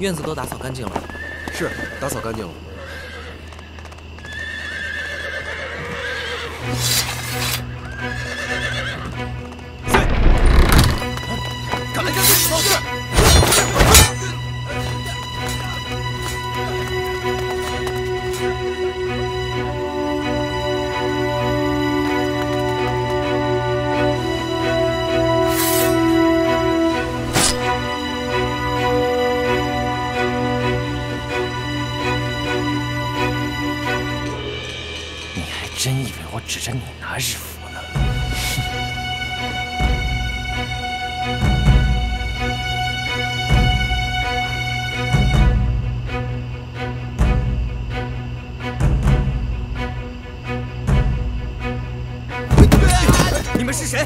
院子都打扫干净了？是，打扫干净了。在，赶来赶去，老弟！ 真以为我指着你拿日服呢？你们是谁？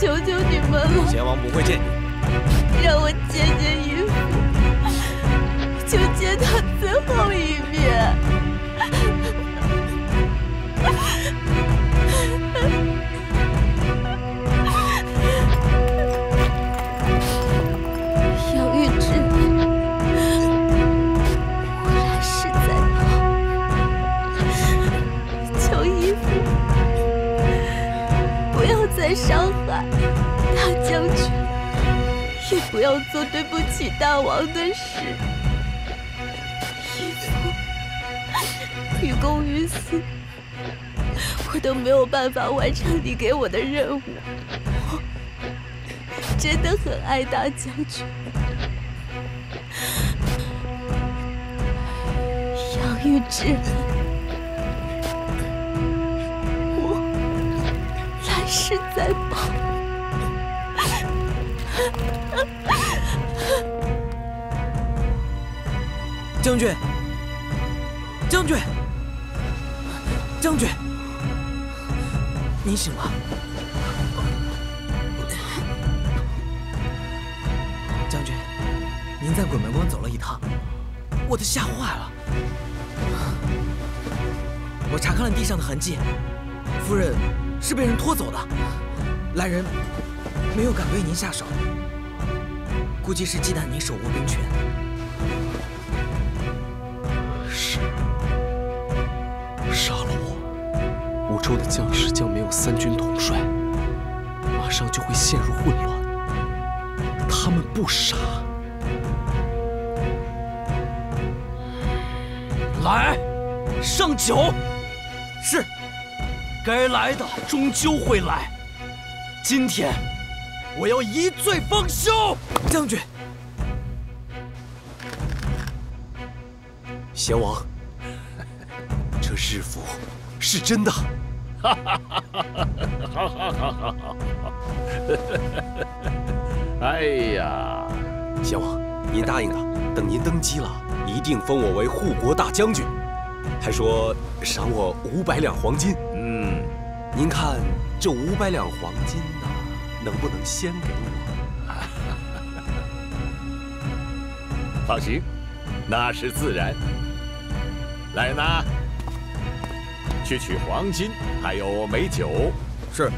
求求你们了！贤王不会见你，让我见见渔夫，就见到最后一面。杨玉芝，我来世再报，求渔夫不要再伤害。 大将军，也不要做对不起大王的事。义父，于公于私，我都没有办法完成你给我的任务。我真的很爱大将军。杨玉芝，我来世再报。 将军，将军，将军，你醒了，将军，您在鬼门关走了一趟，我都吓坏了。我查看了地上的痕迹，夫人是被人拖走的，来人没有敢对您下手，估计是忌惮您手握兵权。 杀了我，五州的将士将没有三军统帅，马上就会陷入混乱。他们不傻。来，上酒。是，该来的终究会来。今天，我要一醉方休。将军，贤王。 日服是真的，哈哈哈哈哈！哎呀，贤王，您答应了，等您登基了，一定封我为护国大将军，还说赏我500两黄金。嗯，您看这500两黄金呐、啊，能不能先给我？放心，那是自然。来人呐！ 去取黄金，还有美酒。是。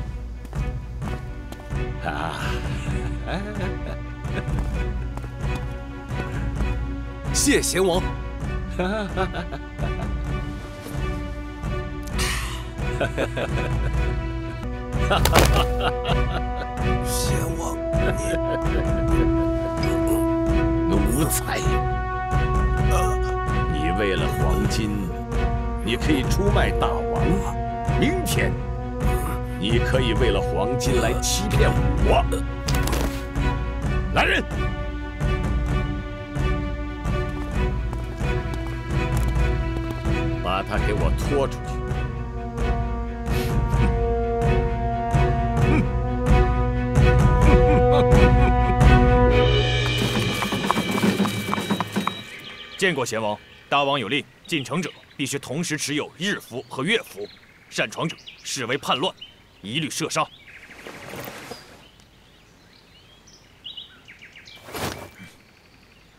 啊，谢贤王。贤王，你奴才！你为了黄金。 你可以出卖大王，明天你可以为了黄金来欺骗我。来人，把他给我拖出去！嗯嗯嗯见过贤王。大王有令，进城者必须同时持有日服和月服，擅闯者视为叛乱，一律射杀。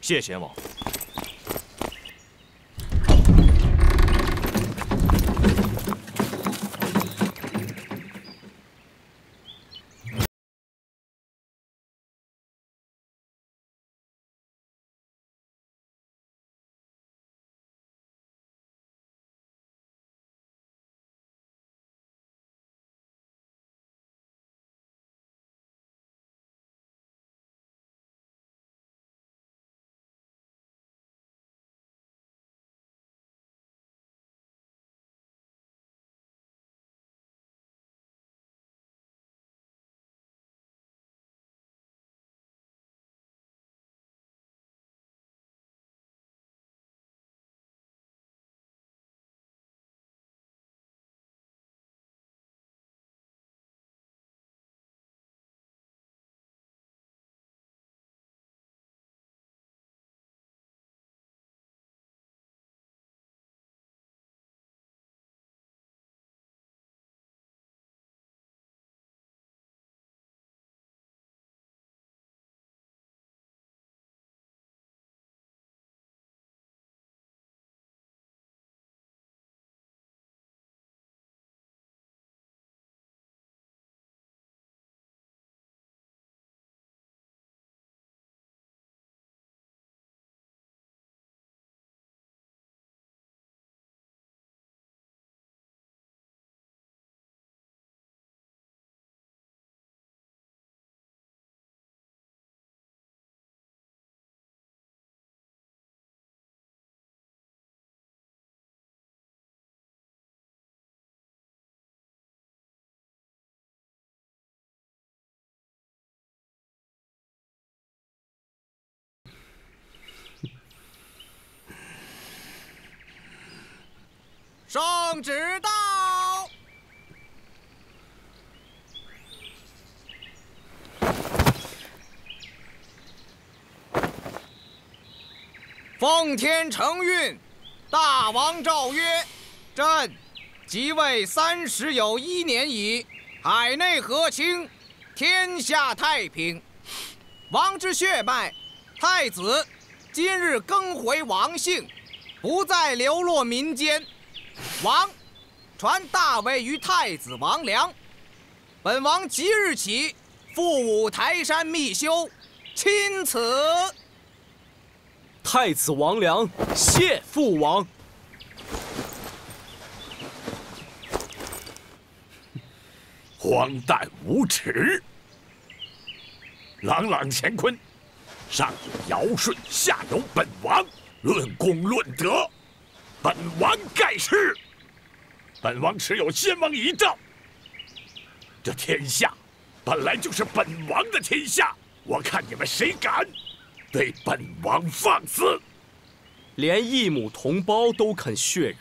谢贤王。圣旨到！奉天承运，大王诏曰：朕即位31有1年矣，海内和清，天下太平。王之血脉，太子今日更回王姓，不再流落民间。 王传大位于太子王良，本王即日起赴五台山密修，钦此。太子王良谢父王。荒诞无耻！朗朗乾坤，上有尧舜，下有本王，论功论德。 本王盖世，本王持有先王遗诏。这天下本来就是本王的天下，我看你们谁敢对本王放肆！连异母同胞都肯血刃，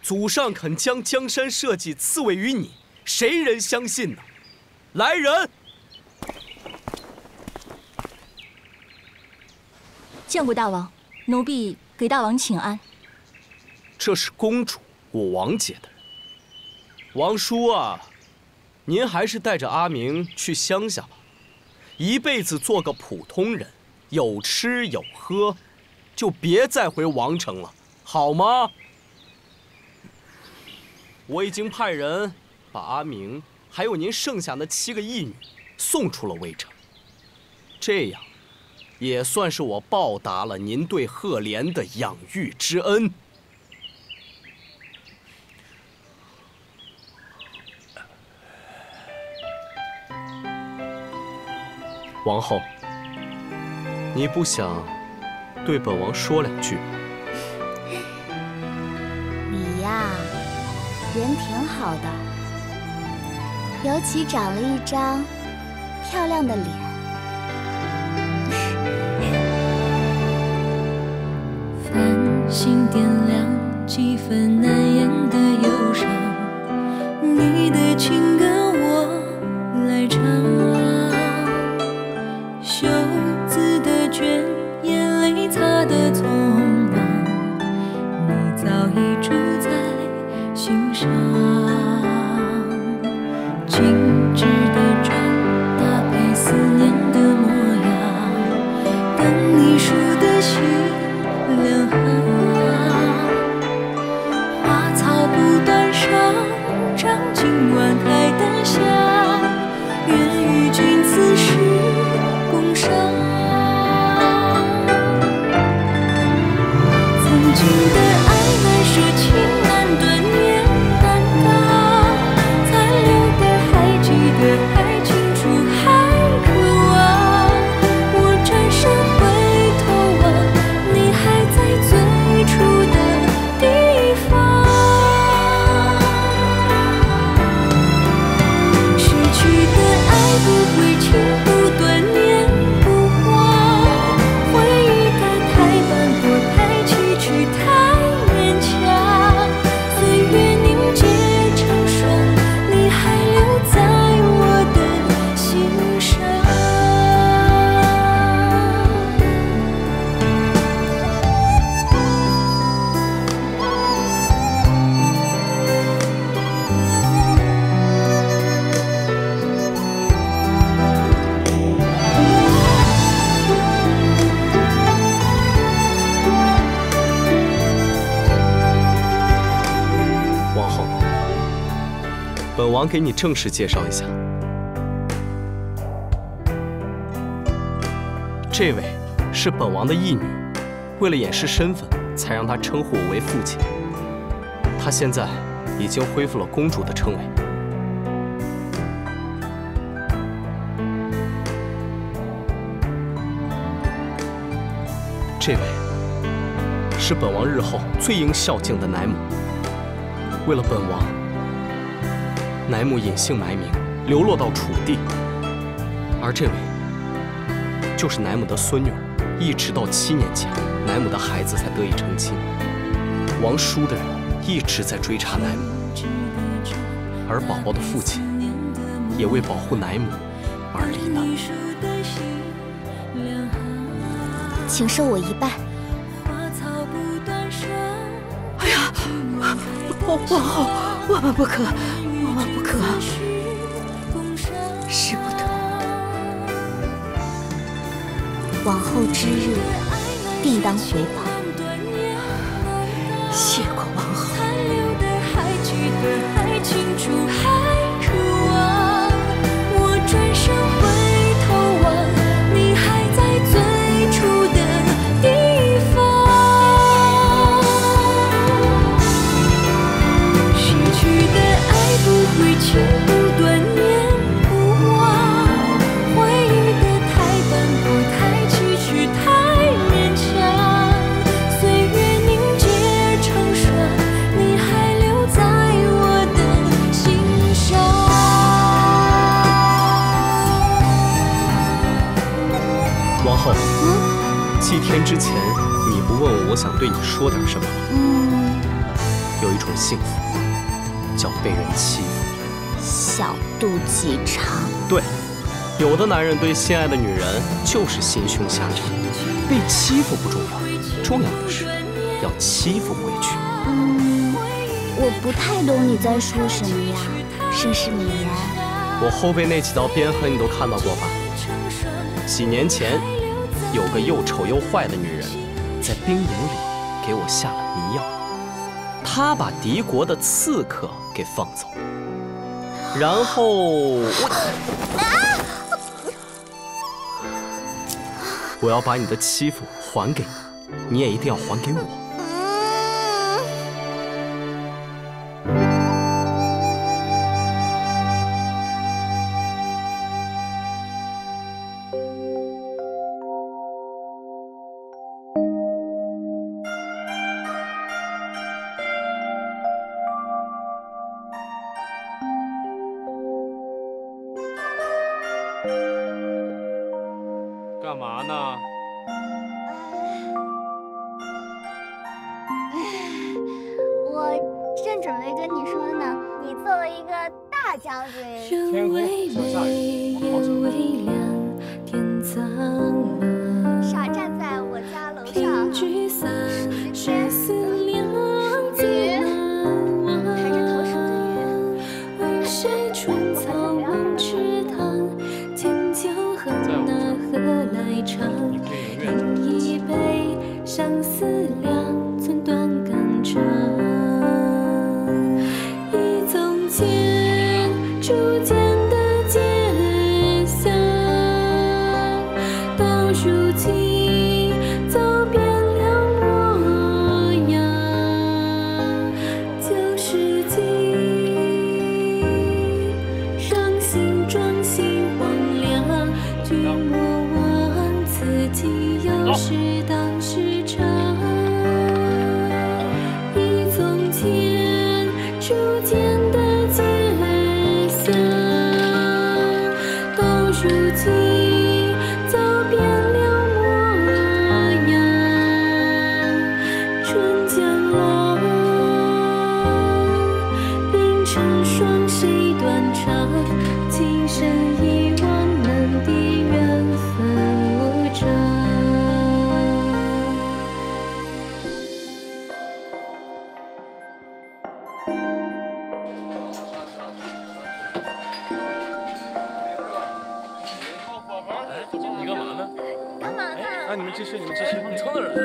祖上肯将江山社稷赐位于你，谁人相信呢？来人！见过大王，奴婢给大王请安。 这是公主，我王姐的人。王叔啊，您还是带着阿明去乡下吧，一辈子做个普通人，有吃有喝，就别再回王城了，好吗？我已经派人把阿明还有您剩下的7个义女送出了魏城，这样也算是我报答了您对赫连的养育之恩。 王后，你不想对本王说2句吗？你呀，人挺好的，尤其长了一张漂亮的脸。 繁星点亮几分难言的忧伤，你的情歌我来唱啊。 袖子的卷，眼泪擦的匆。本王给你正式介绍一下，这位是本王的义女，为了掩饰身份，才让她称呼我为父亲。她现在已经恢复了公主的称谓。这位是本王日后最应孝敬的奶母，为了本王。 乃母隐姓埋名，流落到楚地，而这位就是乃母的孙女，一直到7年前，乃母的孩子才得以成亲。王叔的人一直在追查乃母，而宝宝的父亲也为保护乃母而罹难。请受我一拜。哎呀，王后，万万不可！ 万万不可，使不得。往后之日，定当回报。谢过王后。情不断，念不忘，回忆的太斑驳，太崎岖，太勉强。岁月凝结成霜，你还留在我的心上。王后，祭天之前，你不问我想对你说点什么吗？有一种幸福，叫被人欺负。 小肚鸡肠。对，有的男人对心爱的女人就是心胸狭窄，被欺负不重要，重要的是要欺负回去。我不太懂你在说什么呀，盛世美颜。我后背那几道鞭痕你都看到过吧？几年前，有个又丑又坏的女人，在兵营里给我下了迷药，她把敌国的刺客给放走。 然后，我要把你的欺负还给你，你也一定要还给我。干嘛呢？我正准备跟你说呢，你作为一个大家子，天空像下雨，我好想傻站在我家楼上，抬着头数着云，饮一杯，相思两寸断肝肠。忆从前，初见的街巷，到如今走遍了模样。旧事情，伤心装心荒凉，君莫。 自己又是当时长，忆从前初见的街巷，都。足迹走遍了模样。春江楼，鬓成霜，谁断肠？情深一往，难抵缘分无常。你干嘛呢？干嘛呢？那你们继续，你们继续。你从哪儿来的？